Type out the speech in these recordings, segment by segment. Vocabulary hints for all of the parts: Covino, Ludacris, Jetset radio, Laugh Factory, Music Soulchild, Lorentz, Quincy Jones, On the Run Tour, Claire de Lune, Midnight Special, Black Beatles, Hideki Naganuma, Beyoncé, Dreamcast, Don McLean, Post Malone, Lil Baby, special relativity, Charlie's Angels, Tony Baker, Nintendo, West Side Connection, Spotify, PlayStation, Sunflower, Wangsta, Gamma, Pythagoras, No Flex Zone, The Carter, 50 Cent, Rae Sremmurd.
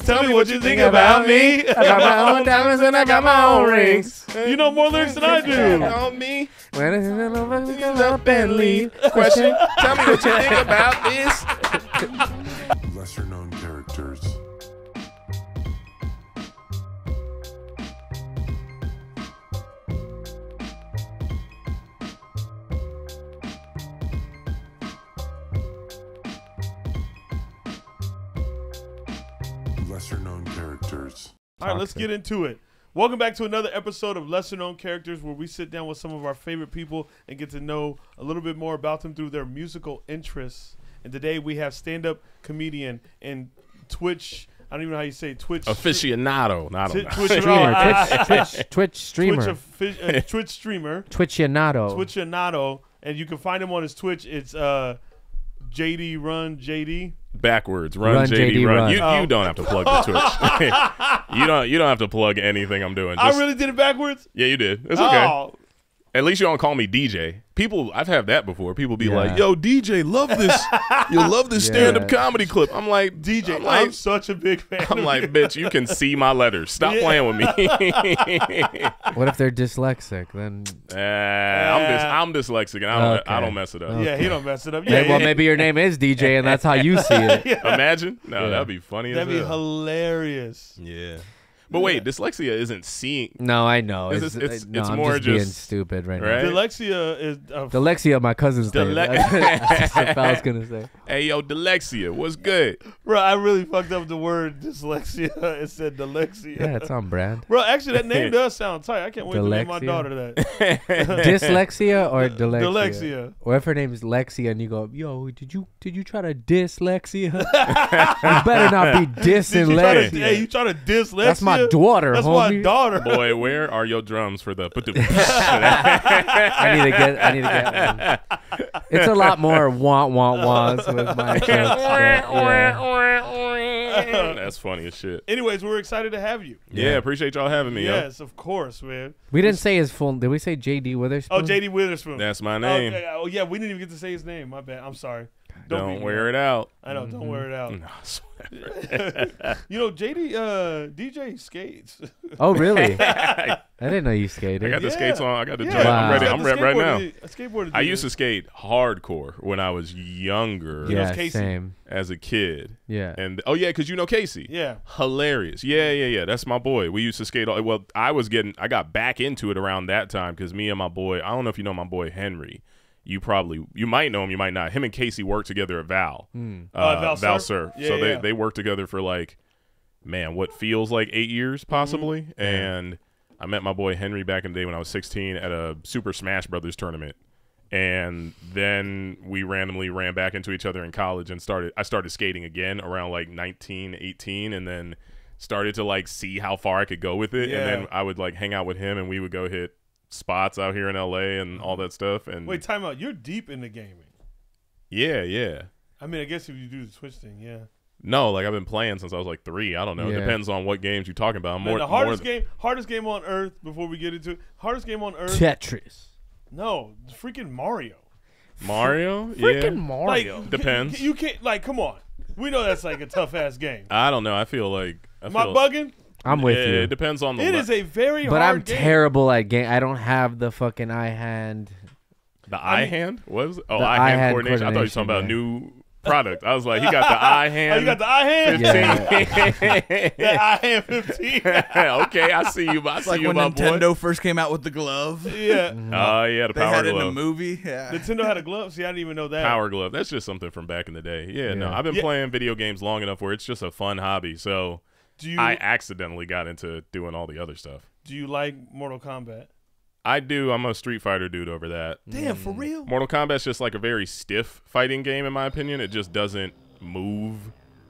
Tell me what you think about me. I got my own diamonds and I got my own rings. You know more lyrics than I do. On me. When it's up and leave. Question. Tell me what you think about this. Lesser known characters. All right, let's get into it. Welcome back to another episode of Lesser Known Characters, where we sit down with some of our favorite people and get to know a little bit more about them through their musical interests. And today we have stand-up comedian and Twitch, I don't even know how you say it, Twitch aficionado. Twitch streamer. Twitchionado. And you can find him on his Twitch. It's JD Run JD. Backwards. Run JD Run. You don't have to plug the Twitch. you don't have to plug anything I'm doing. Just, I really did it backwards? Yeah, you did. It's okay. Oh. At least you don't call me DJ. People, I've had that before. People be like, yo, DJ, love this. You'll love this stand-up comedy clip. I'm like, DJ, I'm such a big fan. I'm like, bitch, you can see my letters. Stop playing with me. What if they're dyslexic? Then I'm dyslexic, and I don't mess it up. Okay. Yeah, he don't mess it up. Yeah, well, maybe your name is DJ, and that's how you see it. Imagine? No, that'd be funny as hell. That'd be hilarious. Yeah. But wait, dyslexia isn't seeing. No, I know. It's more just being stupid right now. Dyslexia is dyslexia. My cousin's name. That's what I was gonna say. Hey, yo, dyslexia, what's good, bro? I really fucked up the word dyslexia. It said dyslexia. Yeah, it's on brand, bro. Actually, that name does sound tight. I can't wait to name my daughter that. Dyslexia or dyslexia? Dyslexia. Or if her name is Lexia, and you go, yo, did you try to dyslexia? You better not be dyslexia. Hey, you try to dyslexia? That's my daughter. That's my daughter. Boy, where are your drums for the? I need to get one. It's a lot more wah-wah-wahs with my kids. That's funny as shit. Anyways, we're excited to have you. Yeah, appreciate y'all having me. Yes, of course, man. We didn't say his full. Did we say JD Witherspoon? Oh, JD Witherspoon. That's my name. Oh yeah, we didn't even get to say his name. My bad. I'm sorry. Don't wear it out. I know. Don't wear it out. No, I swear. You know, DJ skates. Oh, really? I didn't know you skated. I got the skates on. I got the jacket. Wow. I'm ready. I'm ready right now. I used to skate hardcore when I was younger. Yeah, same. As a kid. Yeah. And oh yeah, because you know Casey. Yeah. Hilarious. Yeah. That's my boy. We used to skate. Well, I got back into it around that time because me and my boy. I don't know if you know my boy Henry. You might know him, you might not. Him and Casey worked together at Val. Mm. Val Surf. Yeah, so they worked together for like, man, what feels like 8 years possibly. Mm-hmm. And I met my boy Henry back in the day when I was 16 at a Super Smash Brothers tournament. And then we randomly ran back into each other in college and I started skating again around like 19, 18, and then started to like see how far I could go with it. Yeah. And then I would like hang out with him and we would go hit spots out here in LA and all that stuff. And wait, time out. You're deep into gaming. Yeah. I mean, I guess if you do the Twitch thing, yeah. No, like I've been playing since I was like 3. I don't know. It depends on what games you're talking about. I'm more, the hardest game on earth. Before we get into it, hardest game on earth. Tetris. No, freaking Mario. Mario. Freaking Mario. Like, depends. You can't like. Come on. We know that's like a tough ass game. I don't know. I feel like. Am I bugging? I'm with you. It depends on the. It is a very hard game. But I'm terrible at game. I don't have the fucking eye hand. The eye hand? What was it? Oh, eye hand coordination. I thought you were talking about a new product. I was like, he got the eye hand. Oh, you got the eye hand? 15. Yeah. The eye hand 15. Okay, I see you. I see like you, my boy. When Nintendo first came out with the glove. Yeah. Oh, yeah, the power glove. They had it in a movie. Yeah. Nintendo had a glove? See, I didn't even know that. Power glove. That's just something from back in the day. Yeah, no, I've been playing video games long enough where it's just a fun hobby, so... I accidentally got into doing all the other stuff. Do you like Mortal Kombat? I do. I'm a Street Fighter dude over that. Damn, for real? Mortal Kombat's just like a very stiff fighting game, in my opinion. It just doesn't move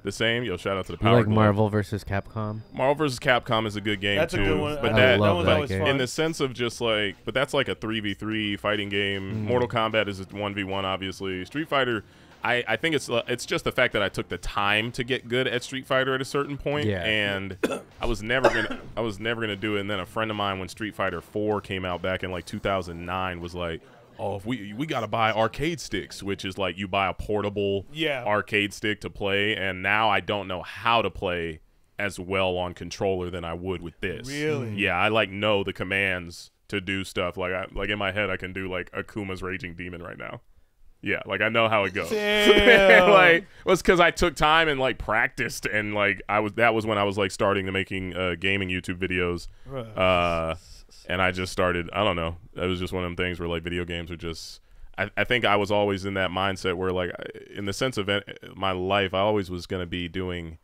the same. Yo, shout out to the Power Glove. You like Marvel vs. Capcom? Marvel vs. Capcom is a good game, that's too. That's a good one. But that one's always fun. In the sense of just like, but that's like a 3v3 fighting game. Mortal Kombat is a 1v1, obviously. Street Fighter... I think it's just the fact that I took the time to get good at Street Fighter at a certain point, and I was never gonna do it. And then a friend of mine, when Street Fighter 4 came out back in like 2009, was like, "Oh, if we gotta buy arcade sticks," which is like you buy a portable arcade stick to play. And now I don't know how to play as well on controller than I would with this. Really? Yeah, I like know the commands to do stuff. Like I like in my head I can do like Akuma's Raging Demon right now. Yeah, like I know how it goes. Like well, it's because I took time and like practiced, and like I was, that was when I was like starting to making gaming YouTube videos, and I just started. I don't know. It was just one of them things where like video games are just. I think I was always in that mindset where like in the sense of my life, I always was gonna be doing.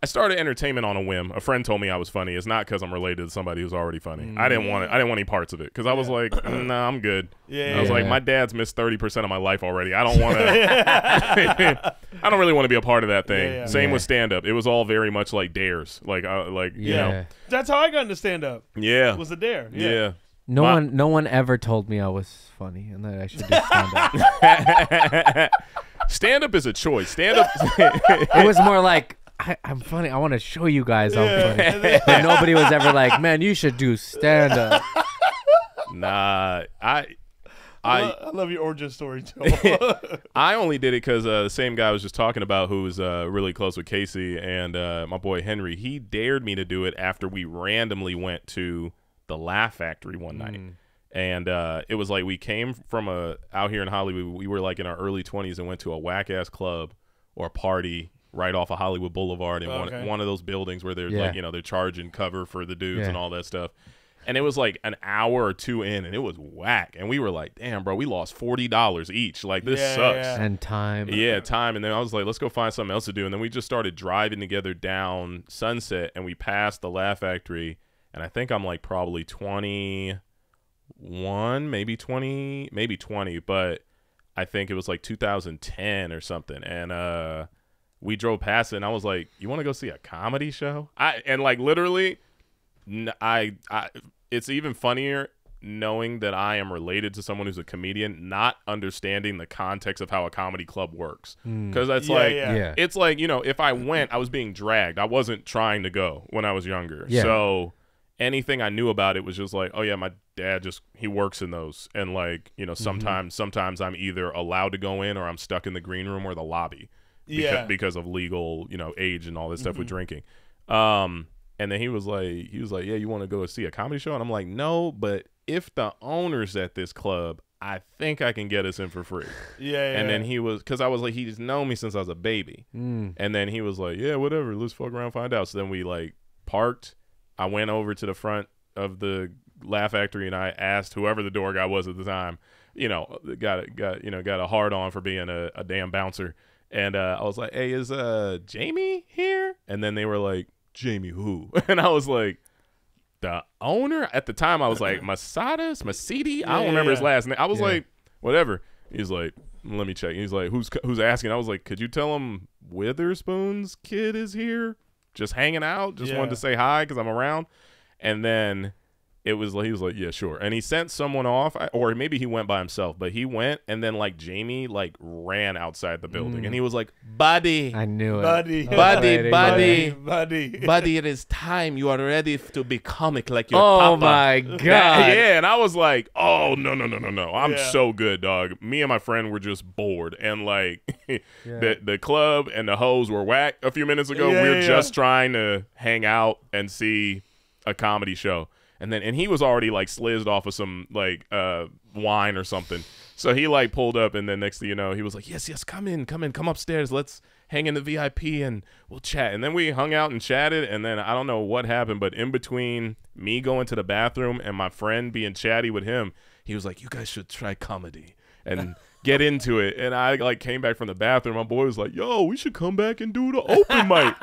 I started entertainment on a whim. A friend told me I was funny. It's not because I'm related to somebody who's already funny. Mm. I didn't want any parts of it because I was like, nah, I'm good. Yeah. I was like, my dad's missed 30% of my life already. I don't want to. I don't really want to be a part of that thing. Yeah, yeah. Same with stand up. It was all very much like dares. Like, you know. That's how I got into stand up. Yeah. It was a dare. Yeah. No one ever told me I was funny and that I should do stand up. Stand up is a choice. Stand up. It was more like. I'm funny. I want to show you guys I'm funny. But nobody was ever like, man, you should do stand-up. Nah, I love your origin story too. I only did it because the same guy I was just talking about, who was really close with Casey and my boy Henry, he dared me to do it after we randomly went to the Laugh Factory one night. And it was like we came from out here in Hollywood. We were like in our early 20s and went to a whack-ass club or a party right off of Hollywood Boulevard in one of those buildings where they're like, you know, they're charging cover for the dudes and all that stuff. And it was like an hour or two in and it was whack. And we were like, damn, bro, we lost $40 each. Like this sucks. And time. Yeah, time. And then I was like, let's go find something else to do. And then we just started driving together down Sunset and we passed the Laugh Factory. And I think I'm like probably 21, maybe 20, maybe 20. But I think it was like 2010 or something. And, we drove past it and I was like, you want to go see a comedy show? And like literally, it's even funnier knowing that I am related to someone who's a comedian, not understanding the context of how a comedy club works. Because that's it's like, you know, if I went, I was being dragged. I wasn't trying to go when I was younger. Yeah. So anything I knew about it was just like, oh yeah, my dad he works in those. And like, you know, sometimes I'm either allowed to go in or I'm stuck in the green room or the lobby. Because of legal, you know, age and all this stuff with drinking. And then he was like, yeah, you want to go see a comedy show? And I'm like, no, but if the owner's at this club, I think I can get us in for free. And then he was, because I was like, he's known me since I was a baby. And then he was like, yeah, whatever, let's fuck around, find out. So then we like parked. I went over to the front of the Laugh Factory and I asked whoever the door guy was at the time, you know, got a hard on for being a damn bouncer. And I was like, hey, is Jamie here? And then they were like, Jamie who? And I was like, the owner? At the time, I was like, Masidi? I don't remember his last name. I was like, whatever. He's like, let me check. He's like, who's asking? I was like, could you tell him Witherspoon's kid is here? Just hanging out? Just wanted to say hi because I'm around? And then it was like, he was like, yeah, sure. And he sent someone off, or maybe he went by himself, but he went, and then like Jamie like ran outside the building and he was like, buddy. I knew it. Buddy, it is time. You are ready to be comic like your papa. Oh my God. Yeah. And I was like, oh no. I'm so good, dog. Me and my friend were just bored. And like the club and the hoes were whack a few minutes ago. We were just trying to hang out and see a comedy show. And he was already like slizzed off of some like wine or something. So he like pulled up, and then next thing you know, he was like, yes, come in, come upstairs. Let's hang in the VIP and we'll chat. And then we hung out and chatted. And then I don't know what happened, but in between me going to the bathroom and my friend being chatty with him, he was like, you guys should try comedy and get into it. And I like came back from the bathroom. My boy was like, yo, we should come back and do the open mic.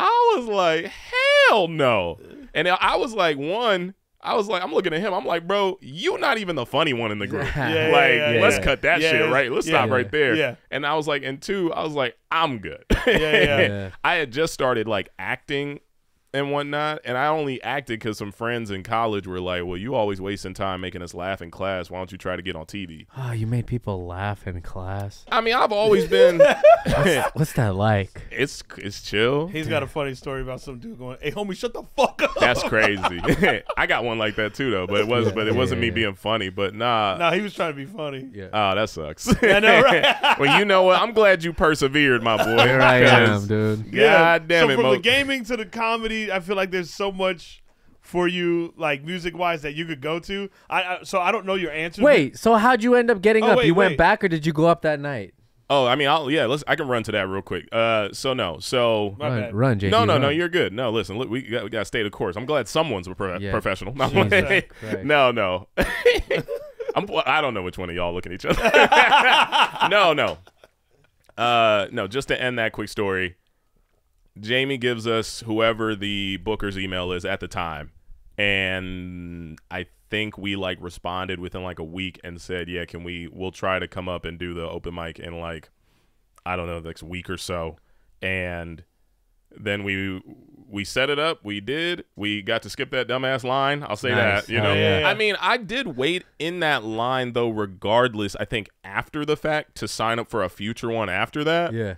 I was like, hell no. And I was like, I'm looking at him. I'm like, bro, you're not even the funny one in the group. Let's cut that shit, right? Let's stop right there. And I was like, and two, I was like, I'm good. I had just started like acting and whatnot. And I only acted because some friends in college were like, well, you always wasting time making us laugh in class. Why don't you try to get on TV? Oh, you made people laugh in class. I mean, I've always been. What's that like? It's chill. He's got a funny story about some dude going, hey, homie, shut the fuck up. That's crazy. I got one like that, too, though. But it wasn't, me being funny. But nah. Nah, he was trying to be funny. Yeah. Oh, that sucks. I know, right? Well, you know what? I'm glad you persevered, my boy. Here I am, dude. God damn it. So from the gaming to the comedy, I feel like there's so much for you, like music-wise, that you could go to. So I don't know your answer. Wait, so how'd you end up getting up? You went back, or did you go up that night? Oh, I mean, I can run to that real quick. Run, JD. No, you're good. No, listen, look, we got to stay the course. I'm glad someone's a professional. No. I don't know which one of y'all look at each other. Just to end that quick story. Jamie gives us whoever the booker's email is at the time, and I think we like responded within like a week and said, yeah, we'll try to come up and do the open mic in like, I don't know, the next week or so. And then we set it up. We got to skip that dumbass line. I'll say that, you know. I mean, I did wait in that line though, regardless, I think after the fact, to sign up for a future one after that. Yeah.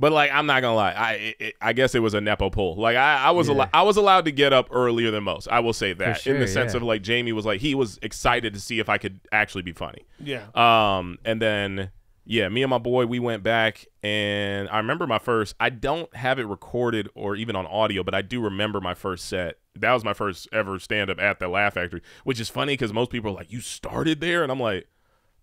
But like, I'm not gonna lie, I guess it was a nepo pull. Like I was allowed to get up earlier than most. I will say that, in the sense of like, Jamie was like, he was excited to see if I could actually be funny. Yeah. And then me and my boy, we went back, and I remember my first. I don't have it recorded or even on audio, but I do remember my first set. That was my first ever stand up at the Laugh Factory, which is funny because most people are like, you started there, and I'm like,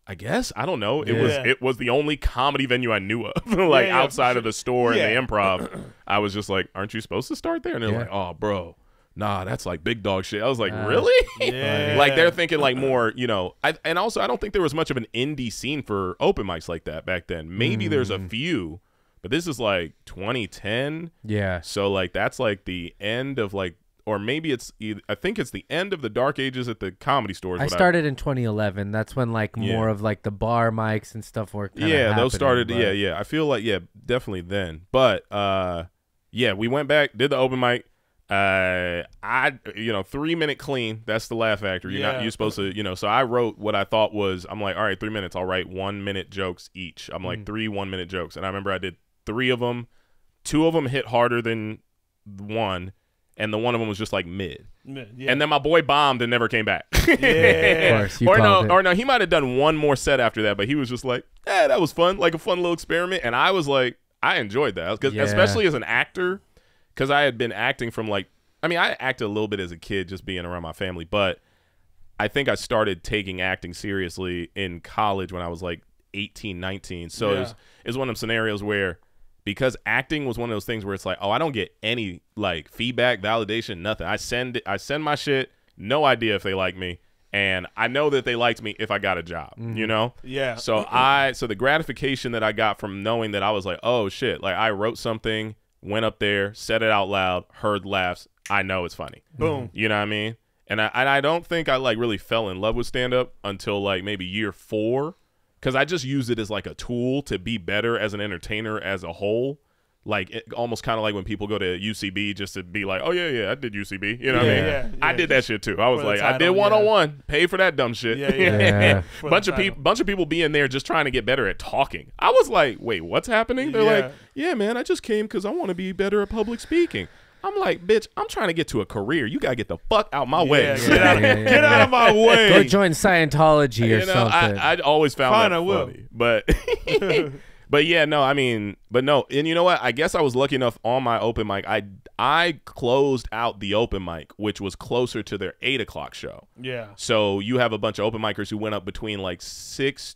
I guess. I don't know. It was the only comedy venue I knew of, like outside of the store and the improv. I was just like, aren't you supposed to start there? And they're like, oh, bro, nah, that's like big dog shit. I was like, really? Yeah. Like they're thinking like more, you know. And also, I don't think there was much of an indie scene for open mics like that back then. Maybe there's a few, but this is like 2010. Yeah. So like that's like the end of like, or maybe it's either, I think it's the end of the dark ages at the Comedy Store. I started in 2011. That's when like more of like the bar mics and stuff were kind of happening. Those started. But I feel like definitely then. But we went back, did the open mic. You know, 3 minute clean. That's the Laugh Factory. You're supposed to, you know. So I wrote what I thought was, I'm like, all right, 3 minutes. I'll write 1 minute jokes each. I'm like 3 1-minute jokes, and I remember I did three of them. Two of them hit harder than one. And the one of them was just like mid. Yeah. And then my boy bombed and never came back. Or no, he might have done one more set after that, but he was just like, eh, that was fun, like a fun little experiment. And I was like, I enjoyed that. Cause especially as an actor, because I had been acting from like, I mean, I acted a little bit as a kid just being around my family, but I think I started taking acting seriously in college when I was like 18, 19. So it was one of them scenarios where, because acting was one of those things where it's like, oh, I don't get any like feedback, validation, nothing. I send my shit, no idea if they like me, and I know that they liked me if I got a job, you know? Yeah. So so the gratification that I got from knowing that I was like, oh shit, like I wrote something, went up there, said it out loud, heard laughs, I know it's funny. Boom. You know what I mean? And I don't think I like really fell in love with stand up until like maybe year 4. Because I just use it as like a tool to be better as an entertainer as a whole. Like almost kind of like when people go to UCB just to be like, oh, yeah, I did UCB. You know what I mean? I did that shit, too. I was like, I did 101. Pay for that dumb shit. Bunch of people being there just trying to get better at talking. I was like, wait, what's happening? They're like, yeah, man, I just came because I want to be better at public speaking. I'm like, bitch, I'm trying to get to a career. You got to get the fuck out my way. Get out of my way. Go join Scientology or something. I always found that funny. But yeah, no, I mean, but no. And you know what? I guess I was lucky enough on my open mic. I closed out the open mic, which was closer to their 8 o'clock show. Yeah. So you have a bunch of open micers who went up between like 6:30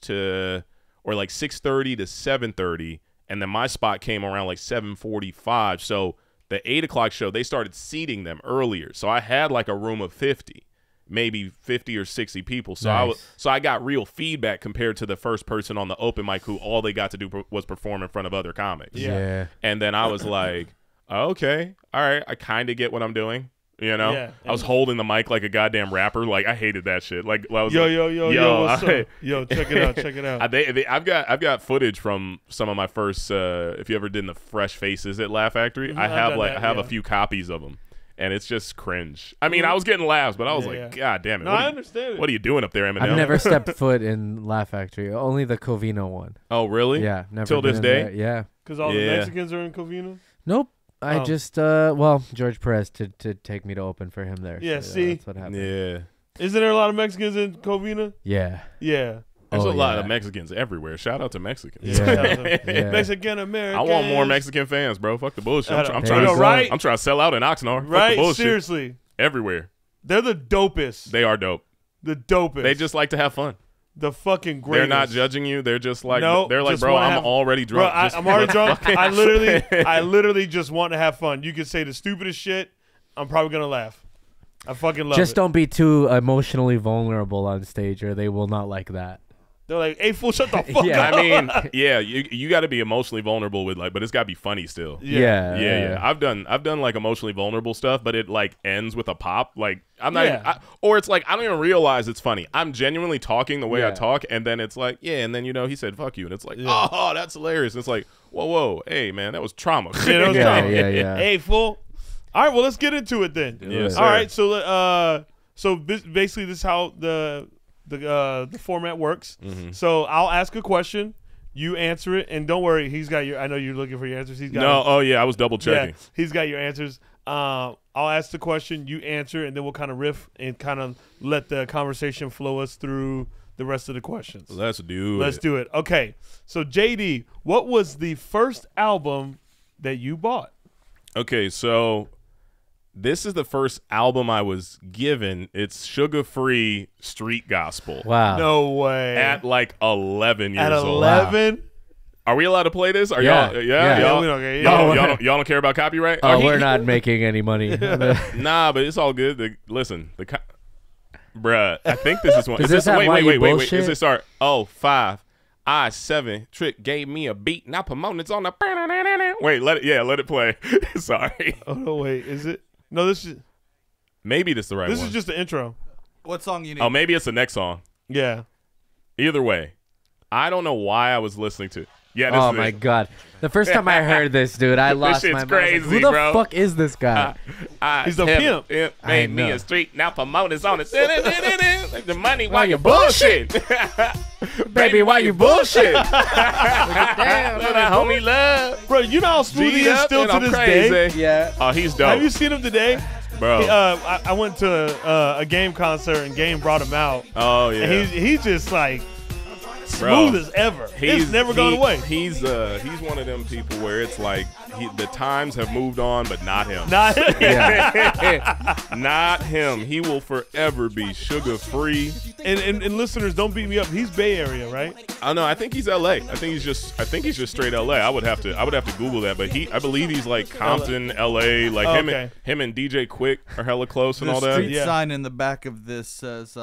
to 7:30. And then my spot came around like 7:45. So the 8 o'clock show, they started seating them earlier, so I had like a room of 50, maybe 50 or 60 people. So I got real feedback compared to the first person on the open mic who all they got to do was perform in front of other comics. And then I was like, okay, all right, I kind of get what I'm doing. You know, yeah, I was holding the mic like a goddamn rapper. Like I hated that shit. Like I was yo, check it out, check it out. I've got footage from some of my first. If you ever did the Fresh Faces at Laugh Factory, I have a few copies of them, and it's just cringe. I mean, I was getting laughs, but I was like, God damn it! No, I understand. What are you doing up there, Eminem? I've never stepped foot in Laugh Factory. Only the Covino one. Oh, really? Yeah, never. Till this day, yeah. Because all the Mexicans are in Covino. Nope. I just, well, George Perez to take me to open for him there. Yeah, so, see? That's what happened. Yeah. Isn't there a lot of Mexicans in Covina? Yeah. Yeah. There's a lot of Mexicans everywhere. Shout out to Mexicans. Yeah. Mexican Americans. I want more Mexican fans, bro. Fuck the bullshit. I'm trying to sell out in Oxnard. Right? Fuck the bullshit. Seriously. Everywhere. They're the dopest. They are dope. The dopest. They just like to have fun. The fucking greatest. They're not judging you. They're just like, they're like, bro, I'm already drunk. Bro, I'm already drunk. I literally just want to have fun. You can say the stupidest shit. I'm probably gonna laugh. I fucking love it. Just don't be too emotionally vulnerable on stage, or they will not like that. They're like, hey, fool, shut the fuck up. I mean, yeah, you got to be emotionally vulnerable with like, but it's got to be funny still. Yeah. I've done like emotionally vulnerable stuff, but it like ends with a pop. Like I'm not, or it's like I don't even realize it's funny. I'm genuinely talking the way I talk, and then it's like, and then you know he said fuck you, and it's like, oh, that's hilarious. And it's like, whoa, hey man, that was trauma. Yeah, that was trauma. Hey fool. All right, well let's get into it then. Yes, all right, so basically this is how the format works. So I'll ask a question, you answer it, and don't worry, he's got your. I know you're looking for your answers. He's got. No, I was double checking. Yeah, he's got your answers. I'll ask the question, you answer, and then we'll kind of riff and kind of let the conversation flow us through the rest of the questions. Let's do it. Okay, so JD, what was the first album that you bought? Okay, so. This is the first album I was given. It's Sugar Free Street Gospel. Wow. No way. At like 11 years old. At 11? Wow. Are we allowed to play this? Are y'all? Yeah. Y'all don't care about copyright? Oh, we're not making any money. Nah, but it's all good. Listen. Bruh, I think this is one. Wait. Is this our 05? I-7 trick gave me a beat and I put moments on the... Wait, let it play. Sorry. Oh, no, wait. Is it? No, this is... Maybe this is the right one. This is just the intro. What song you need? Oh, maybe it's the next song. Yeah. Either way, I don't know why I was listening to it. Yeah, this is my God. The first time I heard this, dude, I lost my mind. Crazy, like, who the fuck is this guy? He's a pimp. It made me a street. Now promoters on it. The money while you bullshit. Baby, why you bullshit? Damn, that homie love. Bro, you know how smooth he is still to this day? Yeah. Oh, he's dope. Have you seen him today? Bro, I went to a Game concert and Game brought him out. Oh, yeah. And he's just like... Smooth as ever. He's never gone away. He's one of them people where it's like the times have moved on, but not him. Not him. Not him. He will forever be Sugar Free. And listeners, don't beat me up. He's Bay Area, right? I know. I think he's LA. I think he's just straight LA. I would have to Google that, but I believe he's like Compton, LA. Like him and DJ Quick are hella close and all that. The street sign in the back of this says.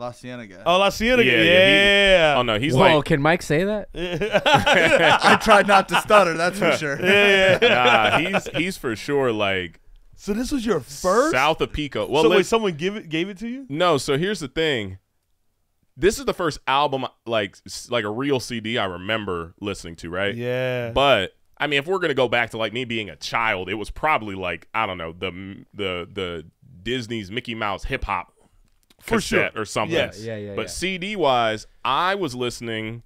La Cienega. Oh, La Cienega. Yeah. Oh, no, he's like... Whoa, can Mike say that? I tried not to stutter, that's for sure. Yeah. Nah, he's for sure like... So this was your first? South of Pico. Well, so wait, someone gave it to you? No, so here's the thing. This is the first album, like a real CD I remember listening to, right? Yeah. But... I mean, if we're gonna go back to like me being a child, it was probably like, I don't know, the Disney's Mickey Mouse hip hop for sure or something. But CD wise, I was listening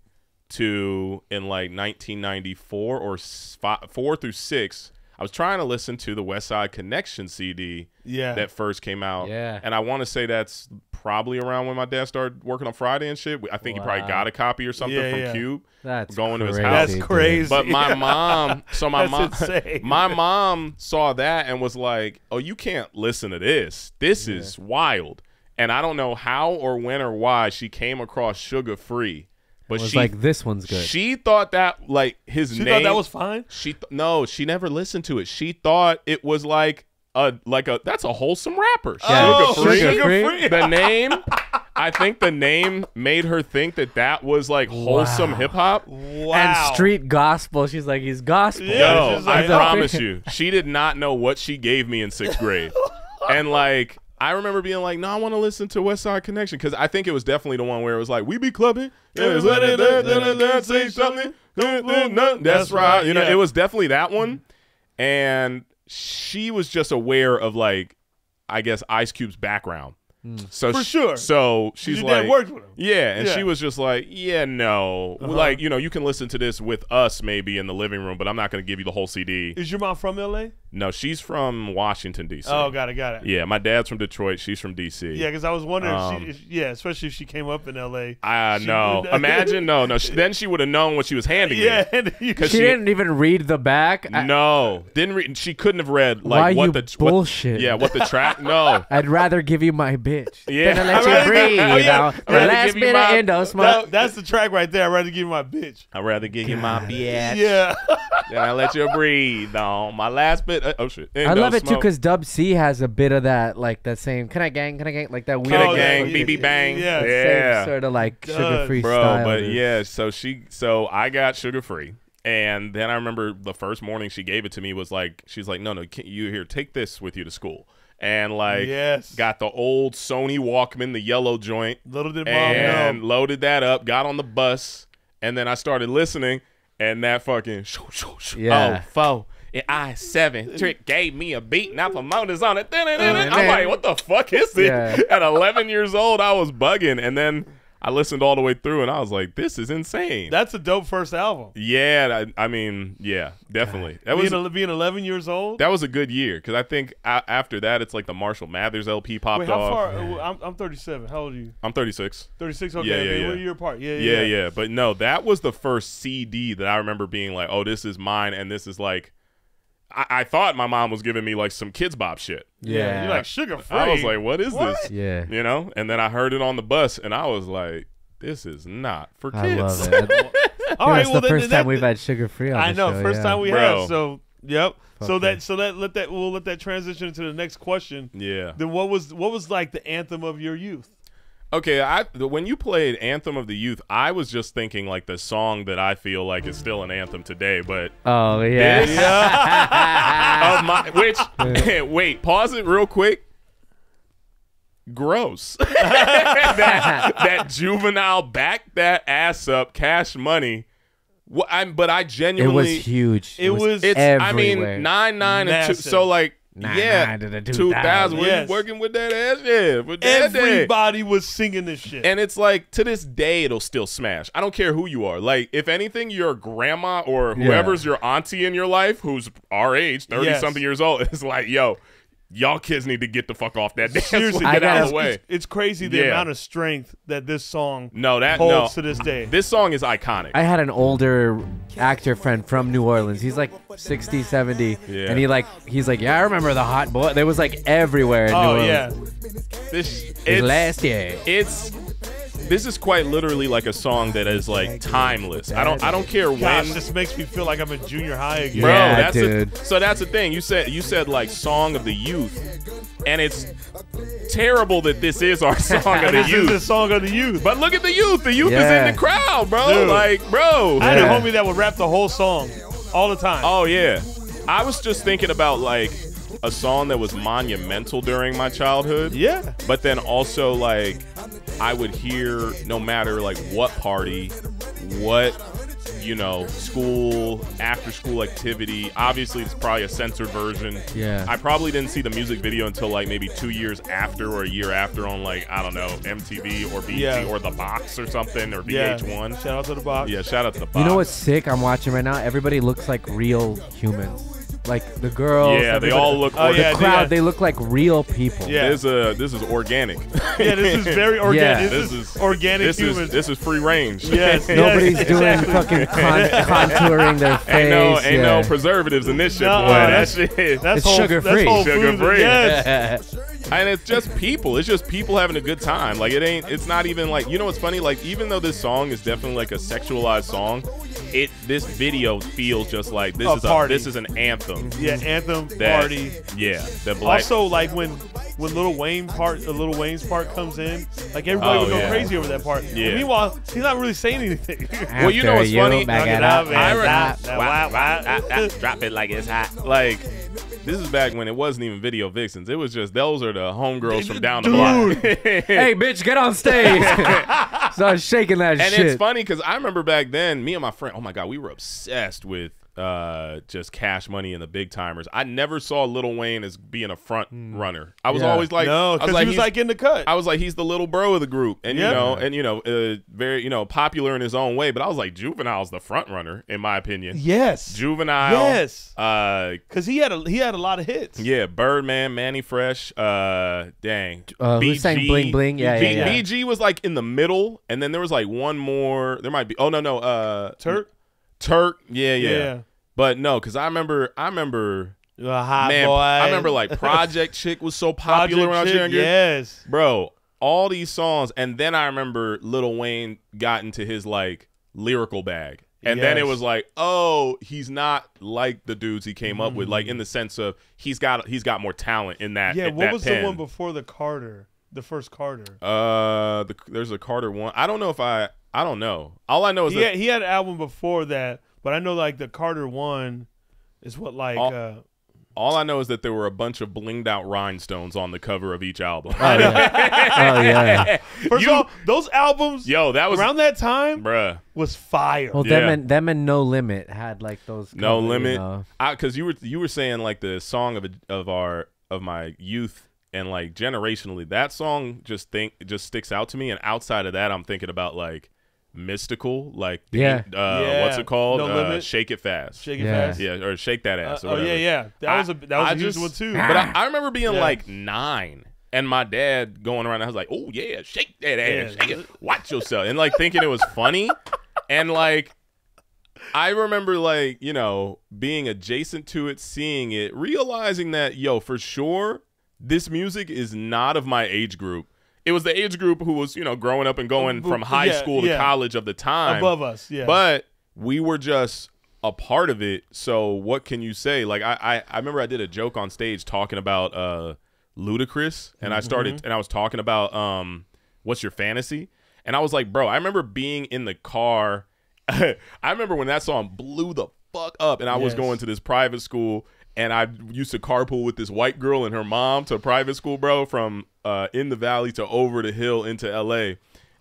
to in like 1994 or 4 through 6. I was trying to listen to the West Side Connection CD that first came out. Yeah. And I want to say that's probably around when my dad started working on Friday and shit. I think he probably got a copy or something from Cube. That's going crazy, to his house. That's crazy. But my mom, my mom saw that and was like, "Oh, you can't listen to this. This is wild." And I don't know how or when or why she came across Sugar Free, but she was like, "This one's good." She thought that like his name. She thought that was fine. No, she never listened to it. She thought it was like a that's a wholesome rapper. Sugar Free. The name. I think the name made her think that was like wholesome hip hop. Wow. And street gospel. She's like, he's gospel. Yo, I promise you, she did not know what she gave me in 6th grade. And like, I remember being like, no, I want to listen to West Side Connection, because I think it was definitely the one where it was like, we be clubbing. Say something. That's right. You know, it was definitely that one. And she was just aware of, like, I guess Ice Cube's background. So for sure. So she's like, worked with him. Yeah, and she was just like, yeah, no, like, you know, you can listen to this with us maybe in the living room, but I'm not going to give you the whole CD. Is your mom from L.A.? No, she's from Washington, D.C. Oh, got it, got it. Yeah, my dad's from Detroit. She's from D.C. Yeah, because I was wondering, if she, especially if she came up in L.A. I know. Imagine, then she would have known what she was handing me. Because she didn't even read the back. No, didn't read. She couldn't have read like bullshit. Yeah, what the track? No. I'd rather give you my bitch. Yeah, than let you breathe. Last minute endo smoke. That's the track right there. I'd rather give you my bitch. I'd rather give you my bitch. Yeah. Then I let you breathe on my last bit. Oh shit! Endo I love it too, because Dub C has a bit of that, like that same can I gang like that weird BB bang, same sort of like Sugar Free style. But yeah, so I got Sugar Free, and then I remember the first morning she gave it to me was like, she's like, no, you here, take this with you to school. And like, got the old Sony Walkman, the yellow joint, loaded that up, got on the bus, and then I started listening, and that fucking I-7 trick gave me a beat, and I promoters on it. I'm like, what the fuck is this? Yeah. At 11 years old, I was bugging, and then I listened all the way through, and I was like, this is insane. That's a dope first album. Yeah, I mean, yeah, definitely. That was being 11 years old? That was a good year, because I think after that, it's like the Marshall Mathers LP popped off. Wait, how far? I'm 37. How old are you? I'm 36. 36, okay. Yeah. We're a year apart. Yeah. But no, that was the first CD that I remember being like, oh, this is mine, and this is like, I thought my mom was giving me like some Kids Bop shit. Yeah. You're like, Sugar Free. I was like, what is this? Yeah. You know? And then I heard it on the bus, and I was like, this is not for kids. I love it. All right, well, the first time we've had Sugar Free on the show. I know, first time we have. So, yep. We'll let that transition into the next question. Yeah. Then what was like the anthem of your youth? Okay, when you played Anthem of the Youth, I was just thinking like the song that I feel like is still an anthem today, but wait, pause it real quick. Gross. that Juvenile backed that ass up, Cash Money. But I genuinely, it was huge. It was everywhere. I mean, 9-9 and 2, so like. 2000. Yes. We're working with that ass. Yeah, with that everybody was singing this shit, and it's like to this day it'll still smash. I don't care who you are. Like if anything, your grandma or whoever's your auntie in your life who's our age, 30-something years old, is like, yo, y'all kids need to get the fuck off that dance. Seriously, get out of the way. It's crazy the amount of strength that this song holds to this day. This song is iconic. I had an older actor friend from New Orleans. He's like 60, 70. Yeah. And he's like, yeah, I remember the Hot Boy. They was like everywhere in New Orleans. Yeah. This is quite literally like a song that is like timeless. I don't care when. Gosh, this makes me feel like I'm in junior high again. Bro, so that's the thing. You said like song of the youth, and it's terrible that this is our song of the youth. This is the song of the youth. But look at the youth. The youth is in the crowd, bro. Dude. Like, bro. I had a homie that would rap the whole song all the time. Oh yeah. I was just thinking about like a song that was monumental during my childhood. Yeah. But then also like I would hear, no matter like what party, what, you know, school, after school activity. Obviously it's probably a censored version. Yeah. I probably didn't see the music video until like maybe 2 years after or a year after on like, I don't know, MTV or BET or The Box or something, or VH1. Shout out to The Box. Yeah, shout out to The Box. You know what's sick I'm watching right now? Everybody looks like real humans. Like the girls, they all look. Oh, the crowd, they look like real people. Yeah, this is organic. Yeah, this is very organic. Yeah. This is organic. This is free range. Yes, nobody's doing fucking contouring their face. Ain't no preservatives in this shit, boy. That's sugar free. Sugar free. Yes. And it's just people. It's just people having a good time. Like, it ain't, it's not even like, you know what's funny? Like, even though this song is definitely like a sexualized song, it, this video feels just like this is a, this is an anthem. Yeah, anthem, that, party. Yeah. That black. Also, like when Lil Wayne's part comes in, like everybody would go crazy over that part. Yeah. Meanwhile, he's not really saying anything. Well, you know what's funny? Drop it like it's hot. Like, this is back when it wasn't even Video Vixens. It was just, those are the homegirls from down the block. Hey, bitch, get on stage. Start shaking that shit. And it's funny because I remember back then, me and my friend, oh my God, we were obsessed with just Cash Money and the Big Timers. I never saw Lil Wayne as being a front runner. I was always like, no, because he was like in the cut. I was like, he's the little bro of the group, and very popular in his own way. But I was like, Juvenile's the front runner in my opinion. Yes, Juvenile. Yes, because he had a lot of hits. Yeah, Birdman, Manny Fresh, BG, sang Bling Bling. Yeah. BG was like in the middle, and then there was like one more. There might be. Oh no. Turk, yeah. But no, because I remember hot man, boy. I remember like Project Chick was so popular when I was younger. Yes, bro, all these songs. And then I remember Lil Wayne got into his like lyrical bag, and then it was like, oh, he's not like the dudes he came up with, like in the sense of he's got more talent in that. Yeah, what that was pen. The one before the Carter, the first Carter? There's a Carter one. I don't know. All I know is he had an album before that, but I know like the Carter one is what like. All I know is that there were a bunch of blinged out rhinestones on the cover of each album. Oh yeah. First of all, those albums, yo, that was around that time, bruh, was fire. Well, them and No Limit had like those. No Limit, because you were saying like the song of my youth. And like generationally, that song just sticks out to me. And outside of that, I'm thinking about like Mystical, like what's it called? No Limit. Shake It Fast. Shake It Fast. Yeah, or Shake That Ass. Or whatever. That was a huge one too. But I remember being like 9, and my dad going around. And I was like, oh yeah, shake that ass, shake it, watch yourself, and like thinking it was funny, and like. I remember, like, you know, being adjacent to it, seeing it, realizing that, yo, for sure. This music is not of my age group. It was the age group who was, you know, growing up and going from high school to college of the time. Above us, yeah. But we were just a part of it. So what can you say? Like, I remember I did a joke on stage talking about Ludacris, and I was talking about What's Your Fantasy? And I was like, bro, I remember being in the car. I remember when that song blew the fuck up, and I was going to this private school. And I used to carpool with this white girl and her mom to private school, bro, from in the valley to over the hill into L.A.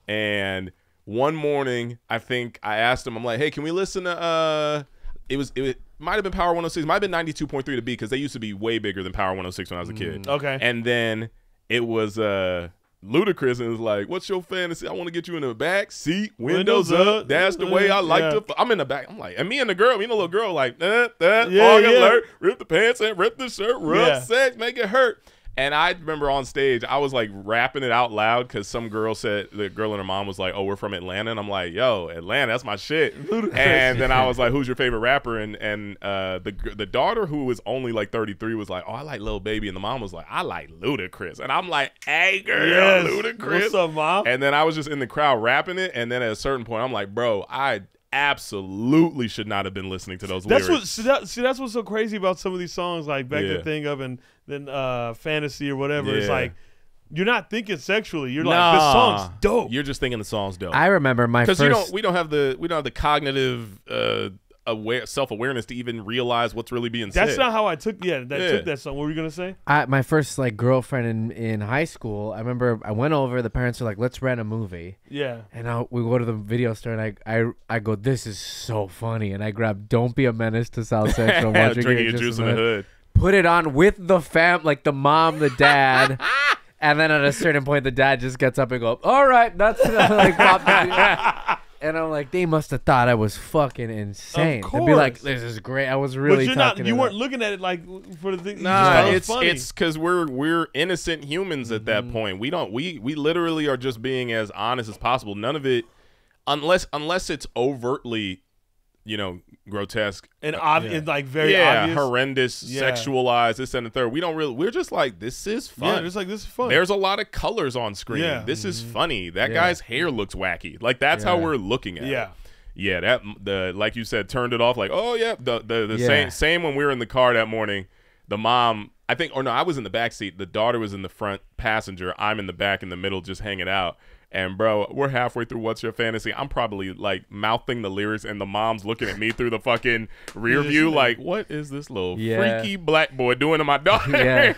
And one morning, I think I asked him, I'm like, hey, can we listen to it might have been Power 106, might have been 92.3 to be, because they used to be way bigger than Power 106 when I was a kid. Okay. And then it was Ludacris, and it was like, what's your fantasy? I want to get you in the back seat, windows up. That's the way I like to. I'm in the back. I'm like, and me and the little girl, like, alert, rip the pants and rip the shirt, rough sex, make it hurt. And I remember on stage, I was like rapping it out loud because some girl said, the girl and her mom was like, oh, we're from Atlanta. And I'm like, yo, Atlanta, that's my shit. And then I was like, who's your favorite rapper? And the daughter, who was only like 33, was like, oh, I like Lil Baby. And the mom was like, I like Ludacris. And I'm like, hey, girl, Ludacris. What's up, mom? And then I was just in the crowd rapping it. And then at a certain point, I'm like, bro, I absolutely should not have been listening to those lyrics. That's what's so crazy about some of these songs, like back the thing of and then Fantasy or whatever. It's like you're not thinking sexually. You're like, this song's dope. You're just thinking the song's dope. I remember my first, because we don't have the cognitive self-awareness to even realize what's really being said. That's not how I took that song. What were you gonna say? My first like girlfriend in high school, I remember I went over, the parents were like, let's rent a movie. Yeah. And we go to the video store, and I go, this is so funny, and I grab Don't Be a Menace to South Central. Drinking Your Juice in the Hood. Put it on with the fam, like the mom, the dad. And then at a certain point the dad just gets up and goes, all right, that's like pop the And I'm like, they must have thought I was fucking insane. Of course. They'd be like, this is great. I was really But you weren't looking at it like for the thing. Nah, it's because we're innocent humans at that point. We literally are just being as honest as possible. None of it, unless it's overtly you know, grotesque and very obvious, horrendous, sexualized, this and the third. We don't really, we're just like, this is fun. Yeah, it's like, this is fun. There's a lot of colors on screen. Yeah. This is funny. That guy's hair looks wacky. Like, that's how we're looking at it. Yeah, that, the, like you said, turned it off. Like, oh yeah, the same when we were in the car that morning. The mom, I think, or no, I was in the back seat. The daughter was in the front passenger. I'm in the back, in the middle, just hanging out. And bro, we're halfway through What's Your Fantasy. I'm probably like mouthing the lyrics, and the mom's looking at me through the fucking rear view, like, "What is this little freaky black boy doing to my daughter?"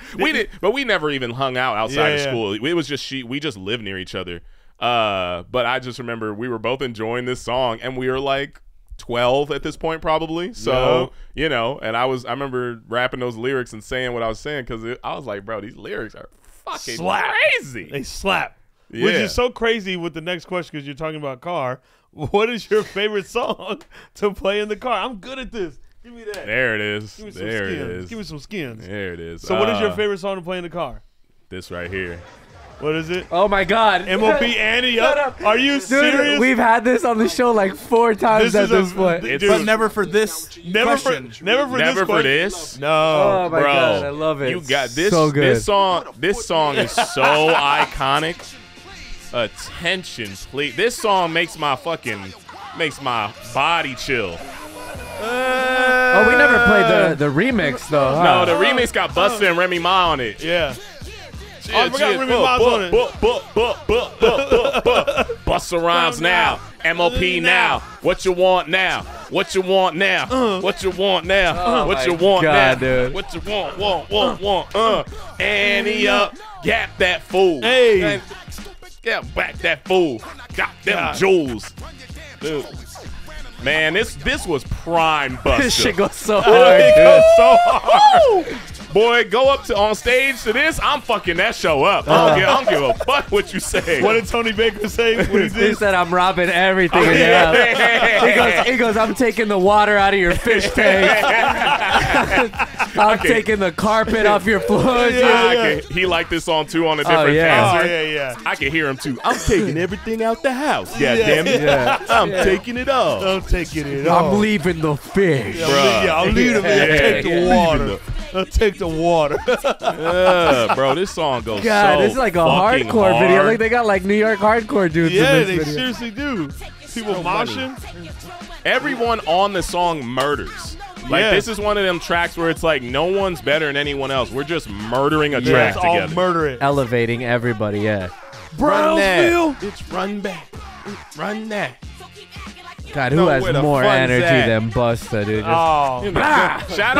But we never even hung out outside of school. It was just we just lived near each other. But I just remember we were both enjoying this song, and we were like 12 at this point probably. So you know, and I remember rapping those lyrics and saying what I was saying, because I was like, bro, these lyrics are fucking crazy. They slap. Yeah. Which is so crazy with the next question, because you're talking about car. What is your favorite song to play in the car? I'm good at this. Give me that. There it is. Give me some skins. Give me some skins. There it is. So what is your favorite song to play in the car? This right here. What is it? Oh my God. M.O.P. Ante Up. Are you serious? Dude, we've had this on the show like 4 times at this point. But never for this question. Never for this? No. Oh my God. I love it. You got this. So good. This song is so iconic. Attention, please. This song makes my body chill. Oh, we never played the remix though. Huh? No, the remix got Busta and Remy Ma on it. Yeah. Chill, I forgot Remy Ma's on it. Busta Rhymes now. M.O.P. now. What you want now? What you want now? What you want now? What you want now? Dude. What you want? Ante Up, gap that fool. Hey. Yeah, back that fool. Got them jewels. Dude. Man, this was prime Busta. This shit goes so hard. It goes so hard. Boy, go up on stage to this. I'm fucking that show up. I don't give a fuck what you say. What did Tony Baker say? He said, I'm robbing everything. He goes, I'm taking the water out of your fish tank. I'm taking the carpet off your floor. He liked this song too on a different concert. I can hear him too. I'm taking everything out the house. Goddammit. I'm taking it all. I'm taking it all. I'm leaving the fish. I'm leaving the water. I'll take the water. Bro, this song goes so this is like a hardcore video. Like, they got like New York hardcore dudes in this video. Seriously do. People moshing. Everyone on the song murders. Like, this is one of them tracks where it's like, no one's better than anyone else. We're just murdering a track together. All murder it. Elevating everybody, Brownsville. It's run back. Run that. God, who has more energy than Busta, dude? Shout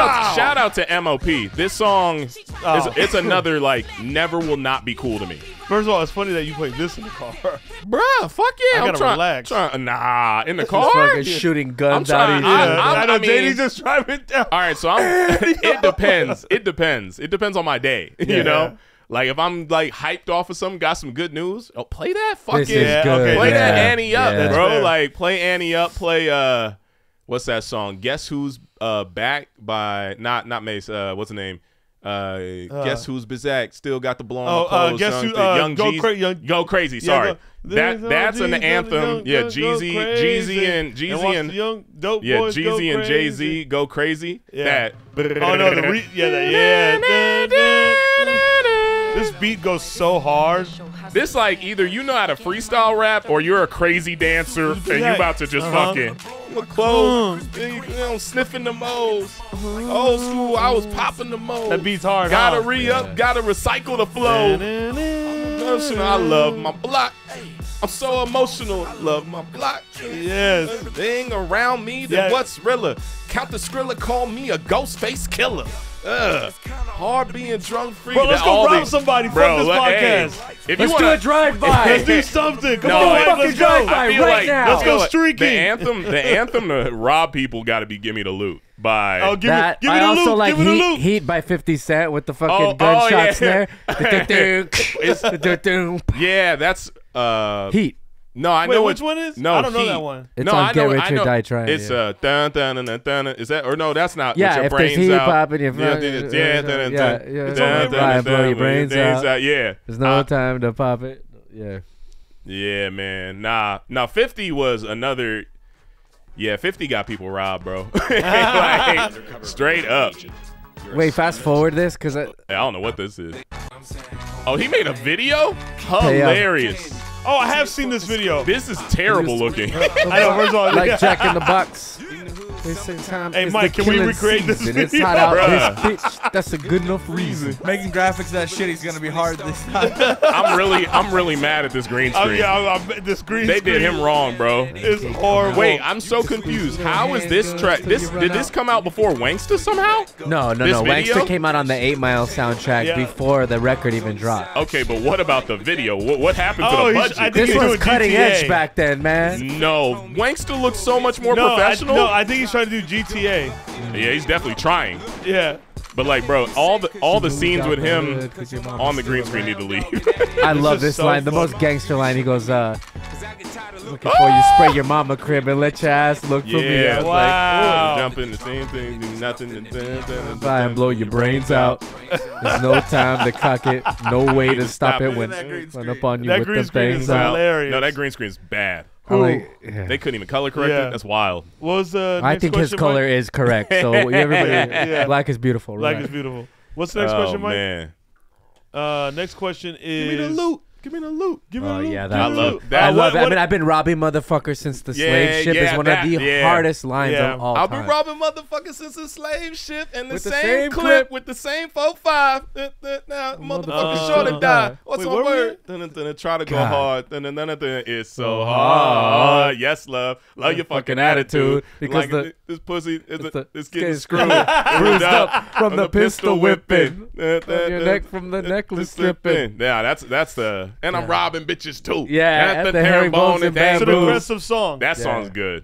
out to M.O.P. This song, it's another, like, never will not be cool to me. First of all, it's funny that you played this in the car. Bruh, fuck yeah. I gotta relax. Nah, in the car? Fucking shooting guns out of you. I mean, JD just driving down. All right, so it depends. It depends. It depends on my day, you know? Like, if I'm, like, hyped off of something, got some good news, oh, play that fucking. Play that Ante Up, bro. Fair. Like, play Ante Up. Play, what's that song? Guess Who's Back by, not Mace, what's the name? Guess Who's Bizak? Still got the blown up clothes. Guess Who? Young Jeezy. Go Crazy, sorry. That's an anthem. Yeah, Jeezy and Jay Z, Go Crazy. Yeah. That. Oh, no, the This beat goes so hard. This like either you know how to freestyle rap or you're a crazy dancer and you about to just fucking clothes. Sniffing the moles. Old school, I was popping the moles. That beat's hard. Gotta re-up, gotta recycle the flow. I love my block. I'm so emotional. I love my block. Yes. Everything around me, then what's realer? Count the Skrilla, call me a ghost face killer. Hard being drunk free. Bro, let's go rob somebody from this podcast. Hey, let's do a drive-by. Let's do something. Come on, let's go. Let's go streaking. The anthem to rob people got to be Gimme the Loot by. Oh, give me the loot. I also like Heat by 50 Cent with the fucking gunshots there. Yeah, that's Heat. No, I know which one is. No, I don't know that one. It's on Get Rich or Die Trying. It's dun dun dun dun. Is that or no? That's not. Yeah, if there's hip hop and your brains out. Yeah, there's no time to pop it. Yeah, man. Nah, 50 was another. Yeah, 50 got people robbed, bro. Like, straight up. Wait, fast forward this, because I don't know what this is. Oh, he made a video? Hilarious. Oh, I have seen this video. This is terrible looking. I know, first of all, like Jack in the Box. Hey, Mike, can we recreate this video? It's hot out this bitch. That's a good enough reason. Making graphics that shit is going to be hard this time. I'm really mad at this green screen. This green screen. They did him wrong, bro. It's horrible. Wait, I'm so confused. How is this track? Did this come out before Wangsta somehow? No. Wangsta came out on the 8 Mile soundtrack before the record even dropped. Okay, but what about the video? What happened to the budget? This was cutting edge back then, man. No, Wangsta looked so much more professional. No, I think he's trying to do GTA. Yeah, he's definitely trying. Yeah. But like, bro, all the scenes with him on the green screen need to leave. I love this line, the most gangster line. He goes, looking for you, spray your mama crib and let your ass look for me. Yeah, wow. Jump in the same thing, do nothing. Try and blow your brains out. There's no time to cock it. No way to stop it when up on you with the things out. No, that green screen is bad. Like, yeah. They couldn't even color correct it. That's wild. What was I think his color is correct. So everybody, black is beautiful. Black is beautiful. What's the next question, Mike? Man. Next question is. Give me the loot. Give me the loot. Give me the loot. Yeah, I love that. I love it. I mean, I've been robbing motherfuckers since the slave ship is one of the hardest lines of all time. I've been robbing motherfuckers since the slave ship and the same clip with the same 4-5. Now motherfuckers sure to die. What's on word? Try to go hard. It's so hard. Yes, love. Love your fucking attitude. Because this pussy is getting screwed. Bruised up from the pistol whipping. Your neck from the necklace stripping. Yeah, that's the. And I'm robbing bitches too. Yeah, at the herringbone and bamboo. It's an aggressive song. That song's good.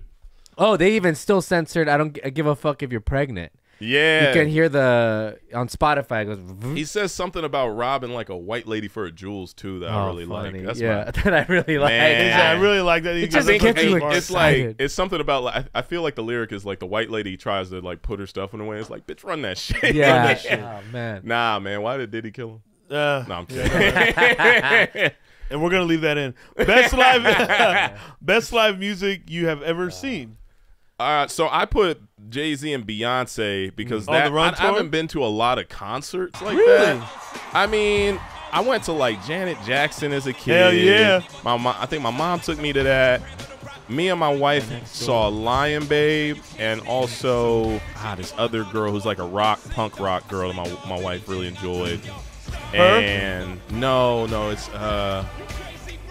Oh, they even still censored. I don't give a fuck if you're pregnant. Yeah, you can hear the on Spotify. It goes. Vroom. He says something about robbing like a white lady for her jewels too. That I really like. That's that I really like. Man. I really like that. It just gets you excited. It's like it's something about. Like, I feel like the lyric is like the white lady tries to like put her stuff in a way. It's like bitch, run that shit. Yeah, that shit. Oh, man. Nah, man. Why did Diddy kill him? No, I'm kidding. And we're gonna leave that in. Best live, best live music you have ever seen. So I put Jay Z and Beyonce because I haven't been to a lot of concerts like that. I mean, I went to like Janet Jackson as a kid. Hell yeah! My mom, I think my mom took me to that. Me and my wife saw Lion Babe and also this other girl who's like a punk rock girl that my wife really enjoyed. And no, it's damn,